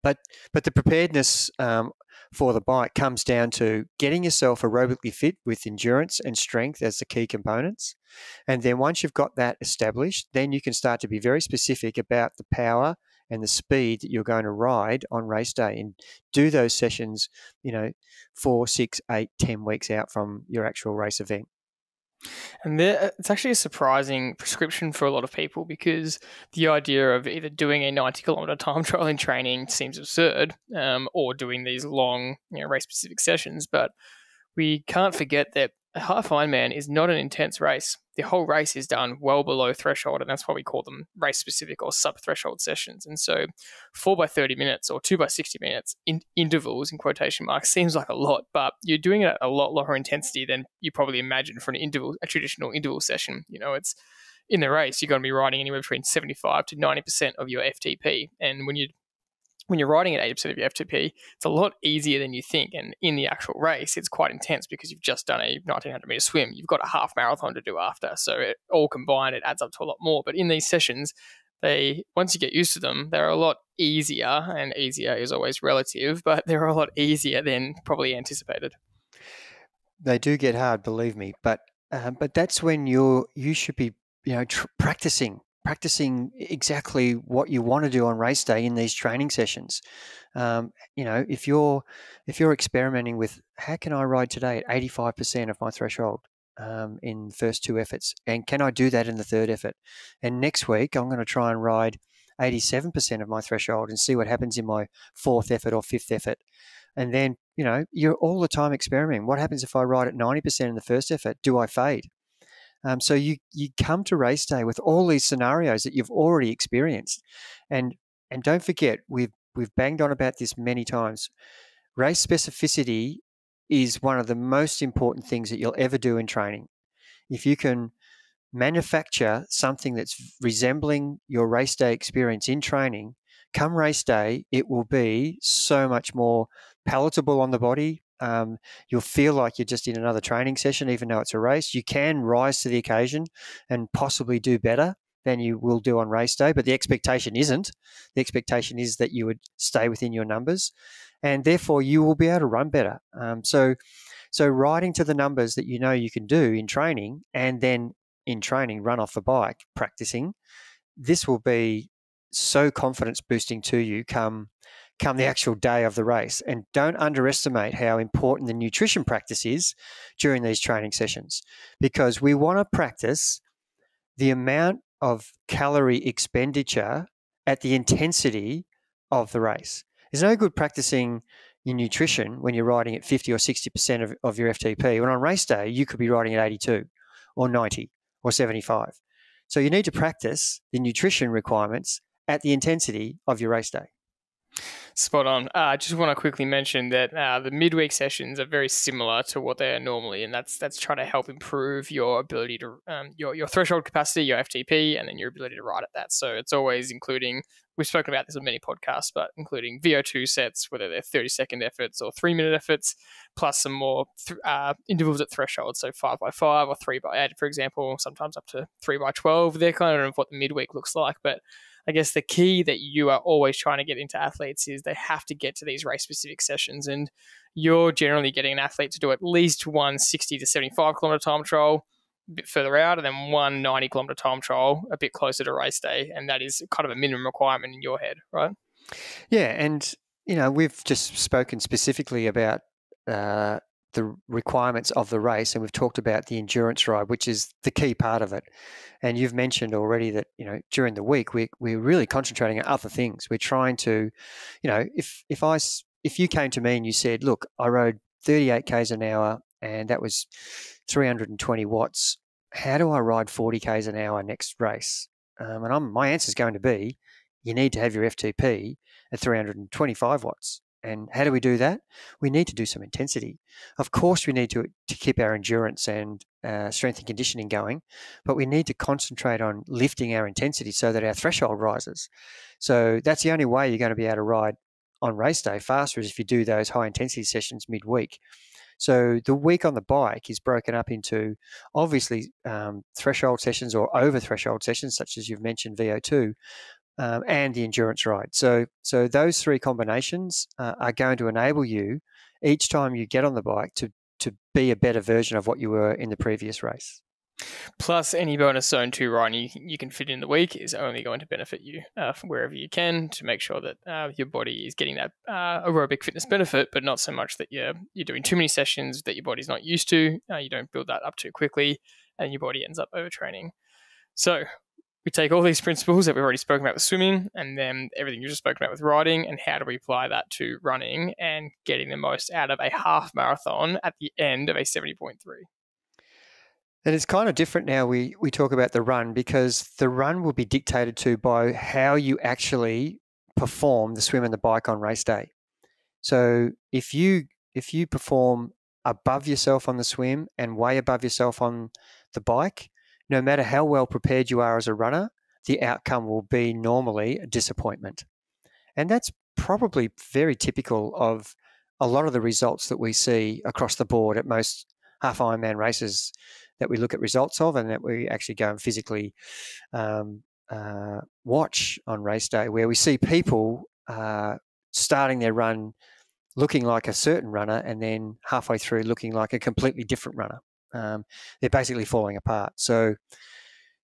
But but the preparedness um, for the bike comes down to getting yourself aerobically fit with endurance and strength as the key components. And then once you've got that established, then you can start to be very specific about the power and the speed that you're going to ride on race day, and do those sessions, you know, four, six, eight, ten weeks out from your actual race event. And there, it's actually a surprising prescription for a lot of people, because the idea of either doing a ninety kilometre time trial in training seems absurd, um, or doing these long, you know, race-specific sessions. But we can't forget that a half Ironman is not an intense race. The whole race is done well below threshold, and that's why we call them race-specific or sub-threshold sessions. And so four by thirty minutes or two by sixty minutes in intervals, in quotation marks, seems like a lot, but you're doing it at a lot lower intensity than you probably imagine for an interval, a traditional interval session. You know, it's in the race, you're going to be riding anywhere between seventy-five to ninety percent of your F T P. And when you When you're riding at eighty percent of your F T P, it's a lot easier than you think. And in the actual race, it's quite intense because you've just done a nineteen hundred meter swim. You've got a half marathon to do after. So it all combined, it adds up to a lot more. But in these sessions, they once you get used to them, they're a lot easier. And easier is always relative, but they're a lot easier than probably anticipated. They do get hard, believe me. But um, but that's when you're you should be you know tr- practicing. practicing exactly what you want to do on race day in these training sessions. Um, you know, if you're if you're experimenting with how can I ride today at eighty-five percent of my threshold um, in the first two efforts, and can I do that in the third effort? And next week I'm going to try and ride eighty-seven percent of my threshold and see what happens in my fourth effort or fifth effort. And then, you know, you're all the time experimenting. What happens if I ride at ninety percent in the first effort? Do I fade? Um, so you you come to race day with all these scenarios that you've already experienced, and and don't forget we've we've banged on about this many times. Race specificity is one of the most important things that you'll ever do in training. If you can manufacture something that's resembling your race day experience in training, come race day, it will be so much more palatable on the body. Um, you'll feel like you're just in another training session, even though it's a race. You can rise to the occasion and possibly do better than you will do on race day, but the expectation isn't. The expectation is that you would stay within your numbers, and therefore you will be able to run better. Um, so, so riding to the numbers that you know you can do in training, and then in training run off the bike, practicing, this will be so confidence boosting to you come come the actual day of the race. And don't underestimate how important the nutrition practice is during these training sessions, because we want to practice the amount of calorie expenditure at the intensity of the race. There's no good practicing your nutrition when you're riding at fifty or sixty percent of, of your F T P, when on race day you could be riding at eighty-two or ninety or seventy-five. So you need to practice the nutrition requirements at the intensity of your race day. Spot on. I uh, just want to quickly mention that uh, the midweek sessions are very similar to what they are normally, and that's that's trying to help improve your ability to um, your your threshold capacity, your F T P, and then your ability to ride at that. So it's always including, we've spoken about this on many podcasts, but including V O two sets, whether they're thirty second efforts or three minute efforts, plus some more th- uh, intervals at threshold, so five by five or three by eight, for example, sometimes up to three by twelve. They're kind of what the midweek looks like, but I guess the key that you are always trying to get into athletes is they have to get to these race-specific sessions, and you're generally getting an athlete to do at least one sixty to seventy-five kilometre time trial a bit further out, and then one ninety kilometre time trial a bit closer to race day, and that is kind of a minimum requirement in your head, right? Yeah, and you know we've just spoken specifically about uh, the requirements of the race, and we've talked about the endurance ride, which is the key part of it. And you've mentioned already that, you know, during the week we we're really concentrating on other things. We're trying to, you know, if if I if you came to me and you said, look, I rode thirty-eight kays an hour and that was three hundred twenty watts. How do I ride forty kays an hour next race? Um, and I'm, my answer is going to be, you need to have your F T P at three hundred twenty-five watts. And how do we do that? We need to do some intensity. Of course, we need to, to keep our endurance and uh, strength and conditioning going, but we need to concentrate on lifting our intensity so that our threshold rises. So that's the only way you're going to be able to ride on race day faster, is if you do those high intensity sessions midweek. So the week on the bike is broken up into obviously um, threshold sessions or over threshold sessions, such as you've mentioned V O two, um, and the endurance ride. So, so those three combinations uh, are going to enable you each time you get on the bike to to be a better version of what you were in the previous race. Plus, any bonus zone two run you, you can fit in the week is only going to benefit you uh, from wherever you can, to make sure that uh, your body is getting that uh, aerobic fitness benefit, but not so much that you're, you're doing too many sessions that your body's not used to. Uh, you don't build that up too quickly and your body ends up overtraining. So we take all these principles that we've already spoken about with swimming, and then everything you've just spoken about with riding, and how do we apply that to running and getting the most out of a half marathon at the end of a seventy point three. And it's kind of different now we, we talk about the run, because the run will be dictated to by how you actually perform the swim and the bike on race day. So if you if you perform above yourself on the swim and way above yourself on the bike, no matter how well prepared you are as a runner, the outcome will be normally a disappointment. And that's probably very typical of a lot of the results that we see across the board at most half Ironman races that we look at results of, and that we actually go and physically um, uh, watch on race day, where we see people uh, starting their run looking like a certain runner and then halfway through looking like a completely different runner. Um, they're basically falling apart. So,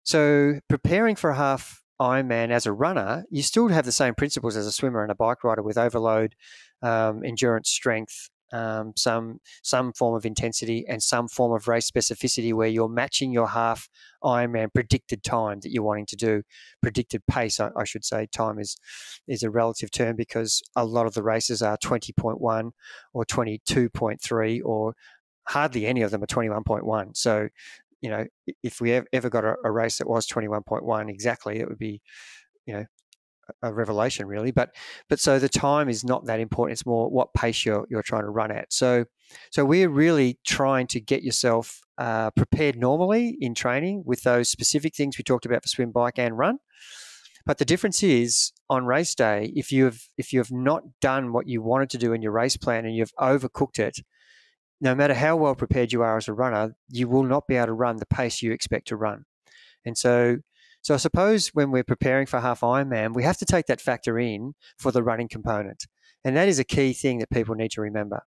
so preparing for a half Ironman as a runner, you still have the same principles as a swimmer and a bike rider, with overload, um, endurance, strength, Um, some some form of intensity, and some form of race specificity, where you're matching your half Ironman predicted time that you're wanting to do, predicted pace. I, I should say time is is a relative term, because a lot of the races are twenty point one or twenty-two point three, or hardly any of them are twenty-one point one. So, you know, if we ever got a, a race that was twenty-one point one exactly, it would be, you know, a revelation, really. But but so the time is not that important. It's more what pace you're you're trying to run at. So so we're really trying to get yourself uh, prepared normally in training with those specific things we talked about for swim, bike, and run. But the difference is, on race day, if you have if you have not done what you wanted to do in your race plan and you've overcooked it, no matter how well prepared you are as a runner, you will not be able to run the pace you expect to run. And so. So I suppose when we're preparing for half Ironman, we have to take that factor in for the running component. And that is a key thing that people need to remember,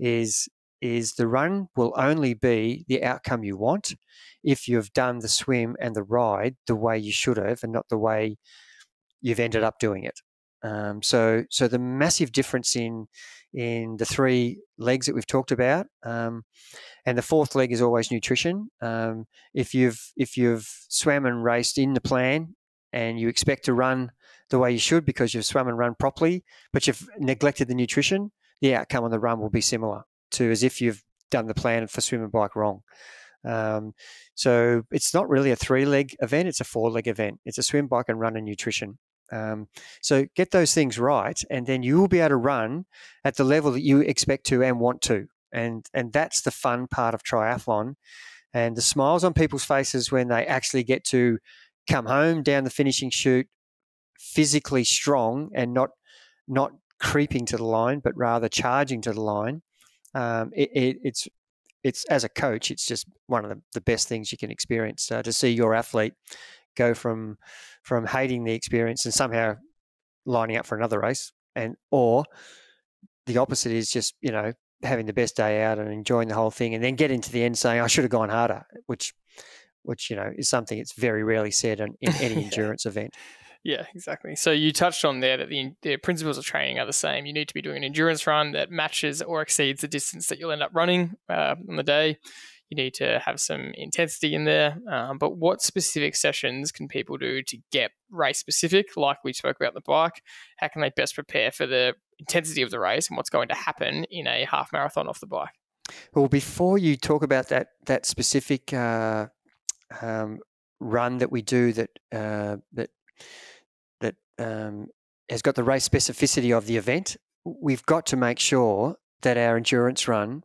is, is the run will only be the outcome you want if you've done the swim and the ride the way you should have, and not the way you've ended up doing it. Um, so so the massive difference in in the three legs that we've talked about, um, and the fourth leg is always nutrition. Um, if you've if you've swam and raced in the plan, and you expect to run the way you should because you've swam and run properly, but you've neglected the nutrition, the outcome on the run will be similar to as if you've done the plan for swim and bike wrong. Um, so it's not really a three-leg event, it's a four-leg event. It's a swim, bike, and run, and nutrition. Um, so get those things right, and then you will be able to run at the level that you expect to and want to. And and that's the fun part of triathlon, and the smiles on people's faces when they actually get to come home down the finishing chute physically strong, and not not creeping to the line, but rather charging to the line. Um, it, it, it's it's as a coach, it's just one of the, the best things you can experience, uh, to see your athlete go from from hating the experience and somehow lining up for another race, and or the opposite is just, you know, having the best day out and enjoying the whole thing, and then get into the end saying, I should have gone harder, which which you know is something that's very rarely said in, in any yeah. endurance event. Yeah, exactly. So you touched on there that the, the principles of training are the same. You need to be doing an endurance run that matches or exceeds the distance that you'll end up running uh, on the day. You need to have some intensity in there. Um, but what specific sessions can people do to get race specific? Like we spoke about the bike, how can they best prepare for the intensity of the race and what's going to happen in a half marathon off the bike? Well, before you talk about that, that specific uh, um, run that we do that, uh, that, that um, has got the race specificity of the event, we've got to make sure that our endurance run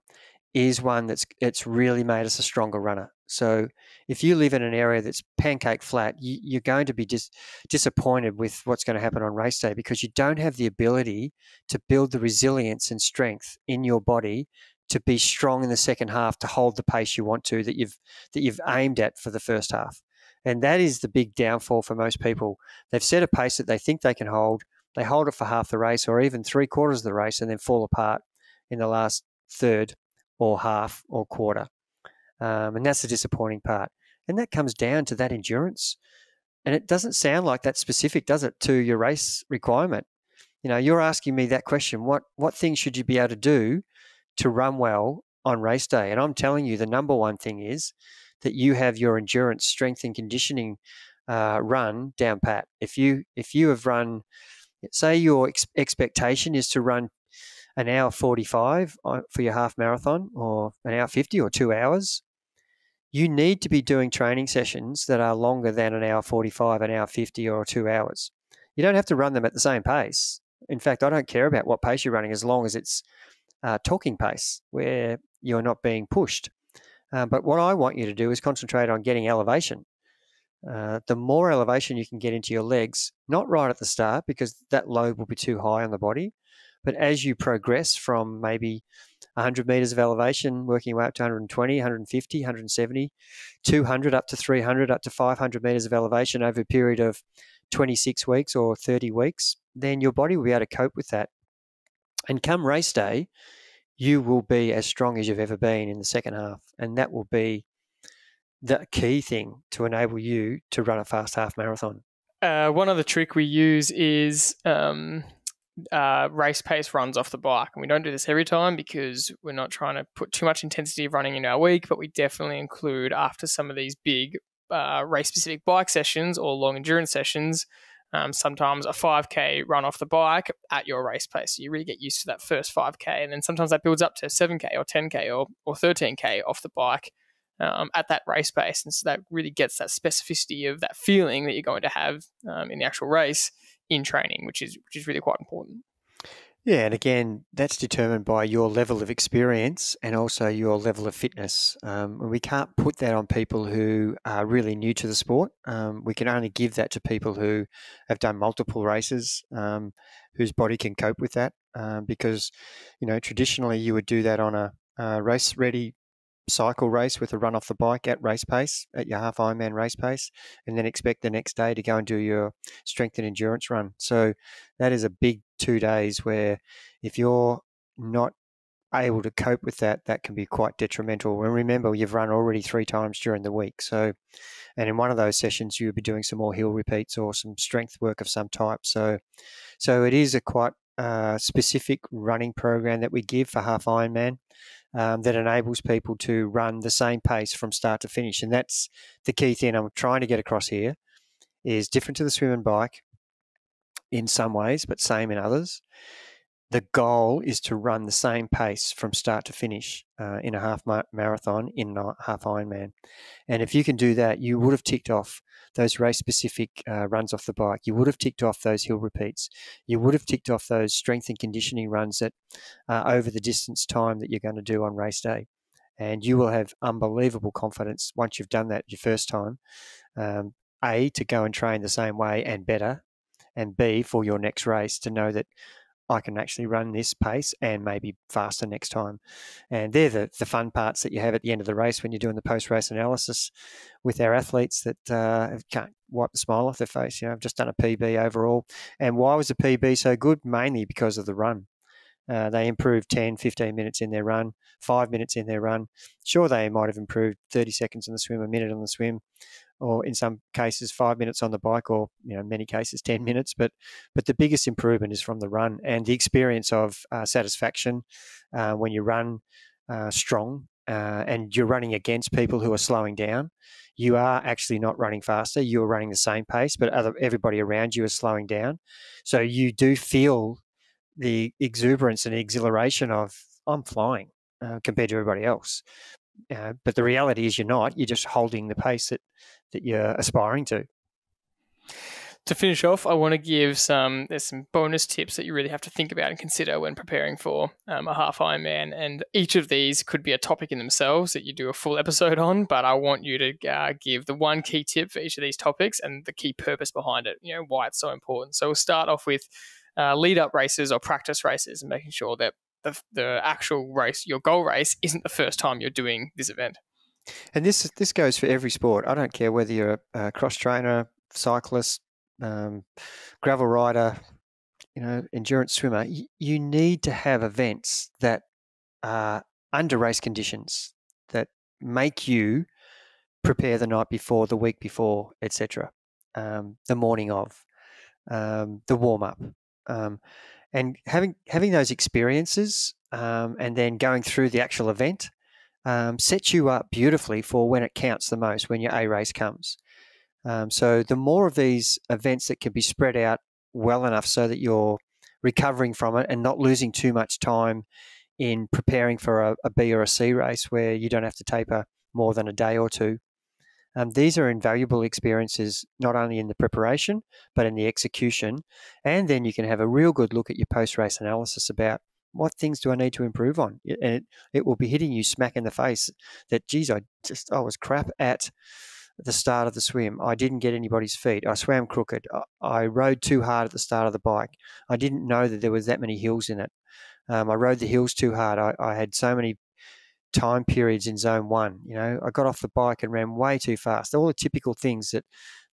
is one that's it's really made us a stronger runner. So if you live in an area that's pancake flat, you, you're going to be dis, disappointed with what's going to happen on race day, because you don't have the ability to build the resilience and strength in your body to be strong in the second half, to hold the pace you want to, that you've that you've aimed at for the first half. And that is the big downfall for most people. They've set a pace that they think they can hold. They hold it for half the race or even three quarters of the race and then fall apart in the last third or half or quarter. Um, and that's the disappointing part. And that comes down to that endurance. And it doesn't sound like that specific, does it, to your race requirement? You know, you're asking me that question. What what things should you be able to do to run well on race day? And I'm telling you the number one thing is that you have your endurance, strength and conditioning uh, run down pat. If you if you have run, say your ex expectation is to run an hour forty-five for your half marathon or an hour fifty or two hours, you need to be doing training sessions that are longer than an hour forty-five, an hour fifty or two hours. You don't have to run them at the same pace. In fact, I don't care about what pace you're running as long as it's uh, talking pace where you're not being pushed. Uh, but what I want you to do is concentrate on getting elevation. Uh, the more elevation you can get into your legs, not right at the start because that load will be too high on the body, but as you progress from maybe one hundred metres of elevation, working your way up to one hundred twenty, one hundred fifty, one hundred seventy, two hundred up to three hundred, up to five hundred metres of elevation over a period of twenty-six weeks or thirty weeks, then your body will be able to cope with that. And come race day, you will be as strong as you've ever been in the second half. And that will be the key thing to enable you to run a fast half marathon. Uh, one other trick we use is um, uh, race pace runs off the bike. And we don't do this every time because we're not trying to put too much intensity of running in our week, but we definitely include after some of these big uh, race-specific bike sessions or long endurance sessions, Um, sometimes a five K run off the bike at your race pace. So you really get used to that first five K. And then sometimes that builds up to seven K or ten K or, or thirteen K off the bike um, at that race pace. And so that really gets that specificity of that feeling that you're going to have um, in the actual race in training, which is, which is really quite important. Yeah. And again, that's determined by your level of experience and also your level of fitness. Um, and we can't put that on people who are really new to the sport. Um, we can only give that to people who have done multiple races, um, whose body can cope with that. Um, because, you know, traditionally you would do that on a, a race ready cycle race with a run off the bike at race pace, at your half Ironman race pace, and then expect the next day to go and do your strength and endurance run. So that is a big two days where if you're not able to cope with that, that can be quite detrimental. And remember, you've run already three times during the week. So, and in one of those sessions, you'll be doing some more hill repeats or some strength work of some type. So, so it is a quite uh, specific running program that we give for half Ironman. Um, that enables people to run the same pace from start to finish. And that's the key thing I'm trying to get across here is different to the swim and bike in some ways, but same in others. The goal is to run the same pace from start to finish uh, in a half mar marathon, in a half Ironman. And if you can do that, you would have ticked off those race-specific uh, runs off the bike. You would have ticked off those hill repeats. You would have ticked off those strength and conditioning runs that uh, over the distance time that you're going to do on race day. And you will have unbelievable confidence once you've done that your first time, um, A, to go and train the same way and better, and B, for your next race to know that I can actually run this pace and maybe faster next time. And they're the, the fun parts that you have at the end of the race when you're doing the post-race analysis with our athletes that uh, can't wipe the smile off their face. You know, I've just done a P B overall. And why was the P B so good? Mainly because of the run. Uh, they improved ten, fifteen minutes in their run, five minutes in their run. Sure, they might have improved thirty seconds in the swim, a minute on the swim, or in some cases five minutes on the bike, or you know, in many cases ten minutes. But but the biggest improvement is from the run and the experience of uh, satisfaction uh, when you run uh, strong uh, and you're running against people who are slowing down. You are actually not running faster. You're running the same pace, but other, everybody around you is slowing down. So you do feel the exuberance and exhilaration of I'm flying uh, compared to everybody else. Uh, but the reality is you're not. You're just holding the pace that, that you're aspiring to. To finish off, I want to give some, there's some bonus tips that you really have to think about and consider when preparing for um, a half Ironman. And each of these could be a topic in themselves that you do a full episode on, but I want you to uh, give the one key tip for each of these topics and the key purpose behind it, you know, why it's so important. So we'll start off with uh, lead-up races or practice races and making sure that the the actual race, your goal race, isn't the first time you're doing this event. And this this goes for every sport. I don't care whether you're a cross trainer, cyclist, um, gravel rider, you know, endurance swimmer. You, you need to have events that are under race conditions that make you prepare the night before, the week before, et cetera. Um, the morning of, um, the warm up, um, and having having those experiences, um, and then going through the actual event. Um, sets you up beautifully for when it counts the most, when your A race comes. Um, so the more of these events that can be spread out well enough so that you're recovering from it and not losing too much time in preparing for a, a B or a C race where you don't have to taper more than a day or two. Um, these are invaluable experiences, not only in the preparation, but in the execution. And then you can have a real good look at your post-race analysis about, what things do I need to improve on? And it, it will be hitting you smack in the face that, geez, I just I was crap at the start of the swim. I didn't get anybody's feet. I swam crooked. I, I rode too hard at the start of the bike. I didn't know that there was that many hills in it. Um, I rode the hills too hard. I, I had so many time periods in zone one. You know, I got off the bike and ran way too fast. All the typical things that,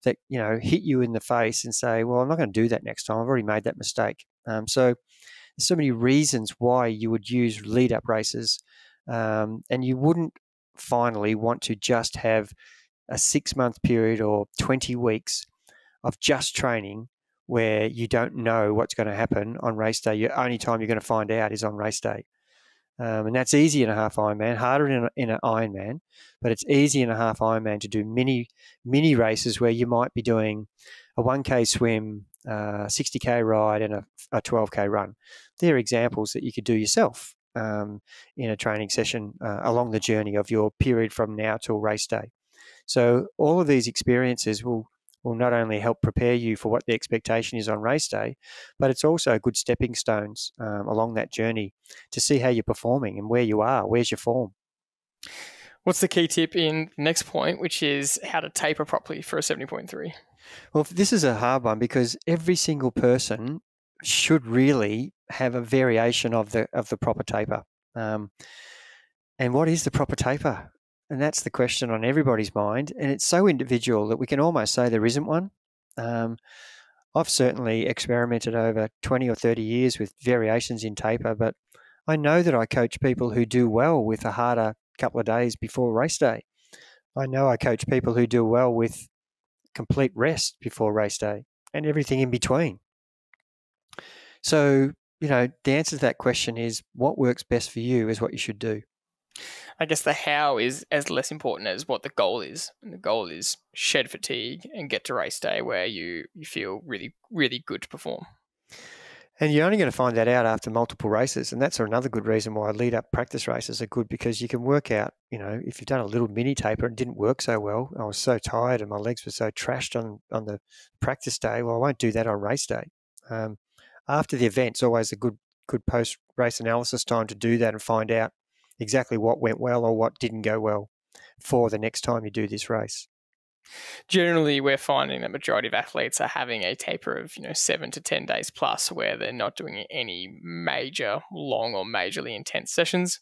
that you know, hit you in the face and say, well, I'm not going to do that next time. I've already made that mistake. Um, so... so many reasons why you would use lead-up races, um, and you wouldn't finally want to just have a six-month period or twenty weeks of just training where you don't know what's going to happen on race day. Your only time you're going to find out is on race day, um, and that's easy in a half Ironman, harder in, a, in an Ironman, but it's easy in a half Ironman to do mini mini races where you might be doing a one K swim, a sixty K ride, and a, a twelve K run. They're examples that you could do yourself um, in a training session uh, along the journey of your period from now till race day. So all of these experiences will, will not only help prepare you for what the expectation is on race day, but it's also good stepping stones um, along that journey to see how you're performing and where you are, where's your form. What's the key tip in the next point, which is how to taper properly for a seventy point three? Well, this is a hard one because every single person should really have a variation of the of the proper taper. Um, and what is the proper taper? And that's the question on everybody's mind. And it's so individual that we can almost say there isn't one. Um, I've certainly experimented over twenty or thirty years with variations in taper, but I know that I coach people who do well with a harder couple of days before race day. I know I coach people who do well with complete rest before race day and everything in between. So, you know, the answer to that question is what works best for you is what you should do. I guess the how is as less important as what the goal is. And the goal is shed fatigue and get to race day where you, you feel really, really good to perform. And you're only going to find that out after multiple races. And that's another good reason why lead-up practice races are good, because you can work out, you know, if you've done a little mini taper and it didn't work so well, I was so tired and my legs were so trashed on, on the practice day, well, I won't do that on race day. Um, after the event's always a good, good post-race analysis time to do that and find out exactly what went well or what didn't go well for the next time you do this race. Generally, we're finding that majority of athletes are having a taper of, you know, seven to ten days plus, where they're not doing any major long or majorly intense sessions,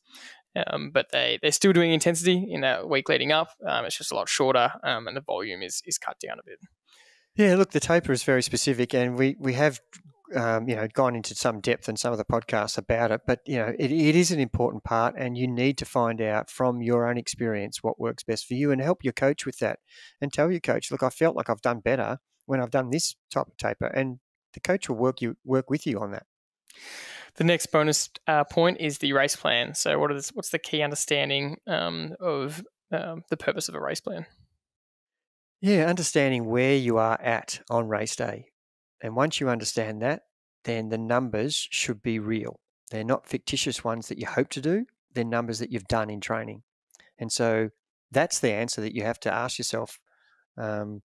um, but they they're still doing intensity in that week leading up. Um, it's just a lot shorter, um, and the volume is is cut down a bit. Yeah, look, the taper is very specific, and we we have um, you know gone into some depth in some of the podcasts about it. But you know, it, it is an important part, and you need to find out from your own experience what works best for you, and help your coach with that, and tell your coach, look, I felt like I've done better when I've done this type of taper, and the coach will work you work with you on that. The next bonus uh, point is the race plan. So, what is what's the key understanding um, of um, the purpose of a race plan? Yeah, understanding where you are at on race day. And once you understand that, then the numbers should be real. They're not fictitious ones that you hope to do. They're numbers that you've done in training. And so that's the answer that you have to ask yourself. Um,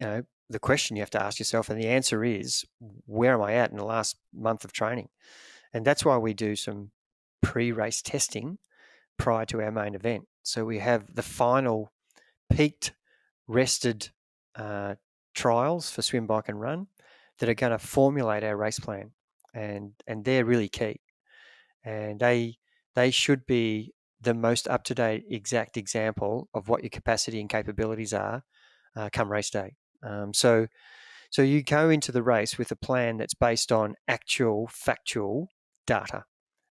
you know, the question you have to ask yourself, and the answer is, where am I at in the last month of training? And that's why we do some pre-race testing prior to our main event. So we have the final peaked rested uh, trials for swim, bike and run that are going to formulate our race plan, and and they're really key. and they they should be the most up-to-date exact example of what your capacity and capabilities are uh, come race day. Um, so so you go into the race with a plan that's based on actual factual data,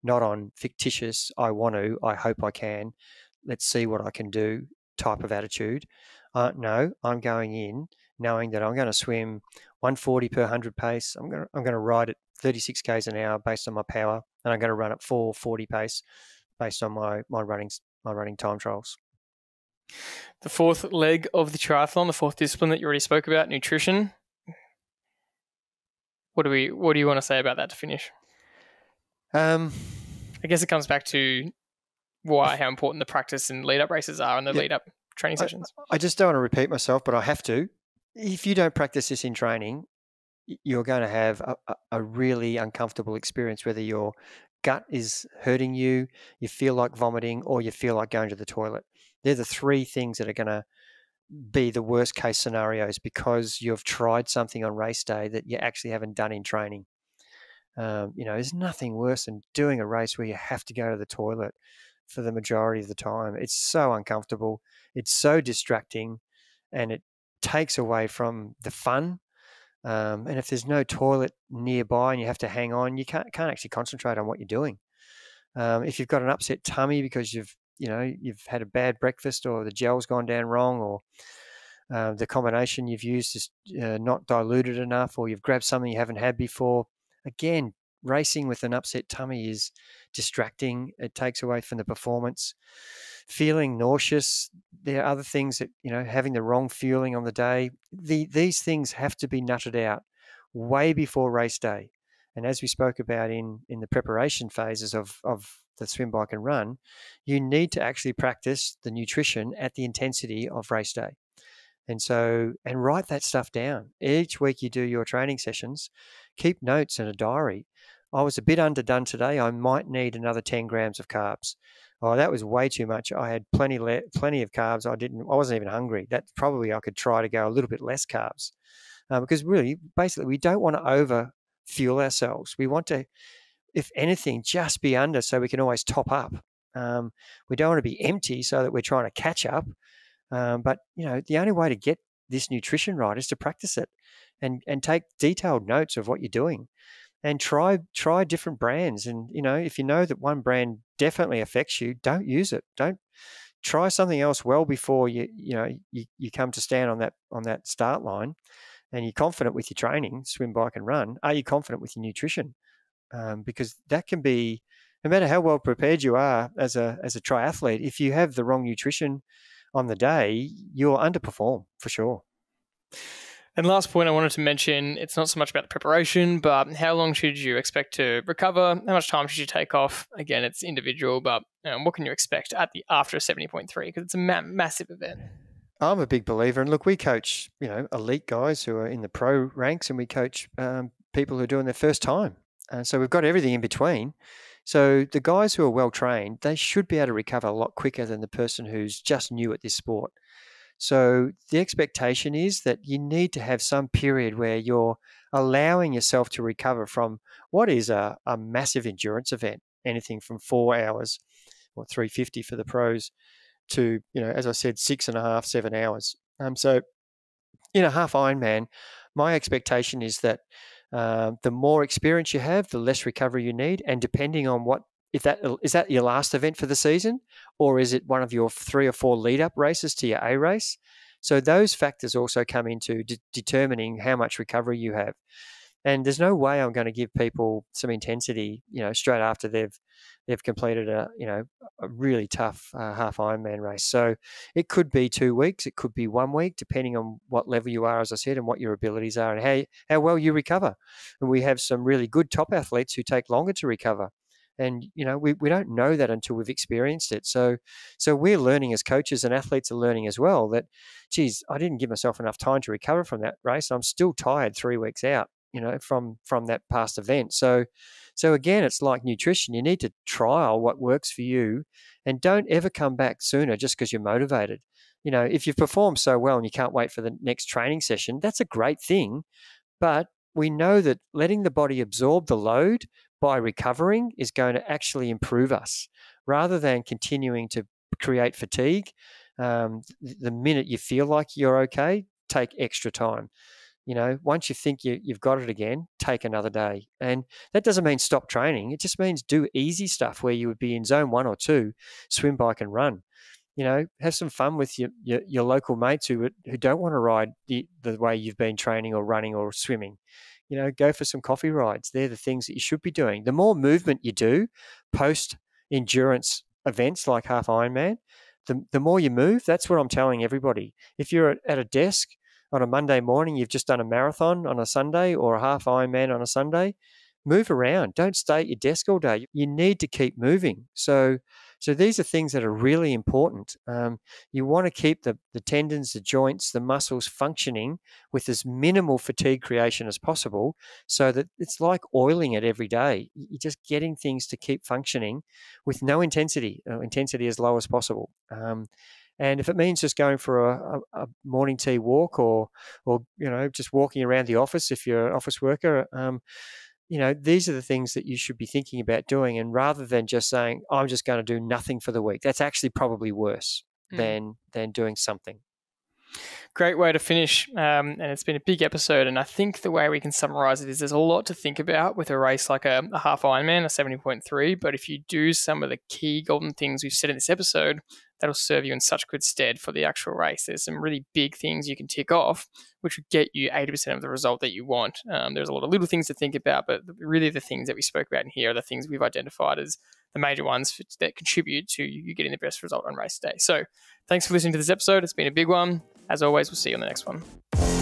not on fictitious, I want to, I hope I can, let's see what I can do type of attitude. Uh, no, I'm going in knowing that I'm going to swim one forty per one hundred pace. I'm going to, I'm going to ride at thirty-six k's an hour based on my power, and I'm going to run at four forty pace based on my my running my running time trials. The fourth leg of the triathlon, the fourth discipline that you already spoke about, nutrition. What do we what do you want to say about that to finish? Um, I guess it comes back to why how important the practice and lead up races are and the yeah, lead up training sessions. I, I just don't want to repeat myself, but I have to. If you don't practice this in training, you're going to have a, a really uncomfortable experience, whether your gut is hurting you, you feel like vomiting, or you feel like going to the toilet. They're the three things that are going to be the worst case scenarios because you've tried something on race day that you actually haven't done in training. Um, you know, there's nothing worse than doing a race where you have to go to the toilet for the majority of the time. It's so uncomfortable. It's so distracting, and it takes away from the fun. Um, and if there's no toilet nearby and you have to hang on, you can't can't actually concentrate on what you're doing. Um, if you've got an upset tummy because you've you know you've had a bad breakfast, or the gel's gone down wrong, or uh, the combination you've used is uh, not diluted enough, or you've grabbed something you haven't had before. Again, racing with an upset tummy is distracting. It takes away from the performance. Feeling nauseous. There are other things that, you know, having the wrong fueling on the day. The, these things have to be nutted out way before race day. And as we spoke about in, in the preparation phases of, of the swim, bike and run, you need to actually practice the nutrition at the intensity of race day. And so, and write that stuff down. Each week you do your training sessions, keep notes in a diary. I was a bit underdone today. I might need another ten grams of carbs. Oh, that was way too much. I had plenty, le- plenty of carbs. I didn't. I wasn't even hungry. That probably I could try to go a little bit less carbs, uh, because really, basically, we don't want to over fuel ourselves. We want to, if anything, just be under so we can always top up. Um, we don't want to be empty so that we're trying to catch up. Um, but you know, the only way to get this nutrition right is to practice it, and and take detailed notes of what you're doing. And try try different brands. And, you know, if you know that one brand definitely affects you, don't use it. Don't try something else well before you, you know, you, you come to stand on that on that start line, and you're confident with your training, swim, bike and run. Are you confident with your nutrition? Um, because that can be, no matter how well prepared you are as a as a triathlete, if you have the wrong nutrition on the day, you'll underperform for sure. And last point I wanted to mention, it's not so much about the preparation, but how long should you expect to recover? How much time should you take off? Again, it's individual, but um, what can you expect at the after seventy point three? Because it's a ma- massive event. I'm a big believer. And look, we coach, you know, elite guys who are in the pro ranks, and we coach um, people who are doing their first time. And so we've got everything in between. So the guys who are well-trained, they should be able to recover a lot quicker than the person who's just new at this sport. So the expectation is that you need to have some period where you're allowing yourself to recover from what is a, a massive endurance event, anything from four hours or three fifty for the pros to, you know, as I said, six and a half, seven hours. Um, so in a half Ironman, my expectation is that uh, the more experience you have, the less recovery you need. And depending on what, If that is that your last event for the season, or is it one of your three or four lead-up races to your A race? So those factors also come into de- determining how much recovery you have. And there's no way I'm going to give people some intensity, you know, straight after they've they've completed a you know a really tough uh, half Ironman race. So it could be two weeks, it could be one week, depending on what level you are, as I said, and what your abilities are, and how how well you recover. And we have some really good top athletes who take longer to recover. And, you know, we, we don't know that until we've experienced it. So so we're learning as coaches, and athletes are learning as well, that, geez, I didn't give myself enough time to recover from that race. I'm still tired three weeks out, you know, from from that past event. So, so again, it's like nutrition. You need to trial what works for you, and don't ever come back sooner just because you're motivated. You know, if you've performed so well and you can't wait for the next training session, that's a great thing. But we know that letting the body absorb the load by recovering is going to actually improve us rather than continuing to create fatigue. Um, the minute you feel like you're okay, take extra time. You know, once you think you, you've got it again, take another day. And that doesn't mean stop training. It just means do easy stuff where you would be in zone one or two, swim, bike and run. You know, have some fun with your, your, your local mates who who don't want to ride the, the way you've been training or running or swimming. You know, go for some coffee rides. They're the things that you should be doing. The more movement you do post-endurance events like half Ironman, the, the more you move. That's what I'm telling everybody. If you're at a desk on a Monday morning, you've just done a marathon on a Sunday or a half Ironman on a Sunday, move around. Don't stay at your desk all day. You need to keep moving. So so these are things that are really important. Um, you want to keep the, the tendons, the joints, the muscles functioning with as minimal fatigue creation as possible so that it's like oiling it every day. You're just getting things to keep functioning with no intensity, uh, intensity as low as possible. Um, And if it means just going for a, a, a morning tea walk or, or you know, just walking around the office if you're an office worker, um, you know, these are the things that you should be thinking about doing. And rather than just saying, I'm just going to do nothing for the week, that's actually probably worse mm. than than doing something. Great way to finish. Um, and it's been a big episode. And I think the way we can summarize it is there's a lot to think about with a race like a, a half Ironman, a seventy point three. But if you do some of the key golden things we've said in this episode, that'll serve you in such good stead for the actual race. There's some really big things you can tick off, which would get you eighty percent of the result that you want. Um, there's a lot of little things to think about, but really the things that we spoke about in here are the things we've identified as the major ones that contribute to you getting the best result on race day. So thanks for listening to this episode. It's been a big one. As always, we'll see you on the next one.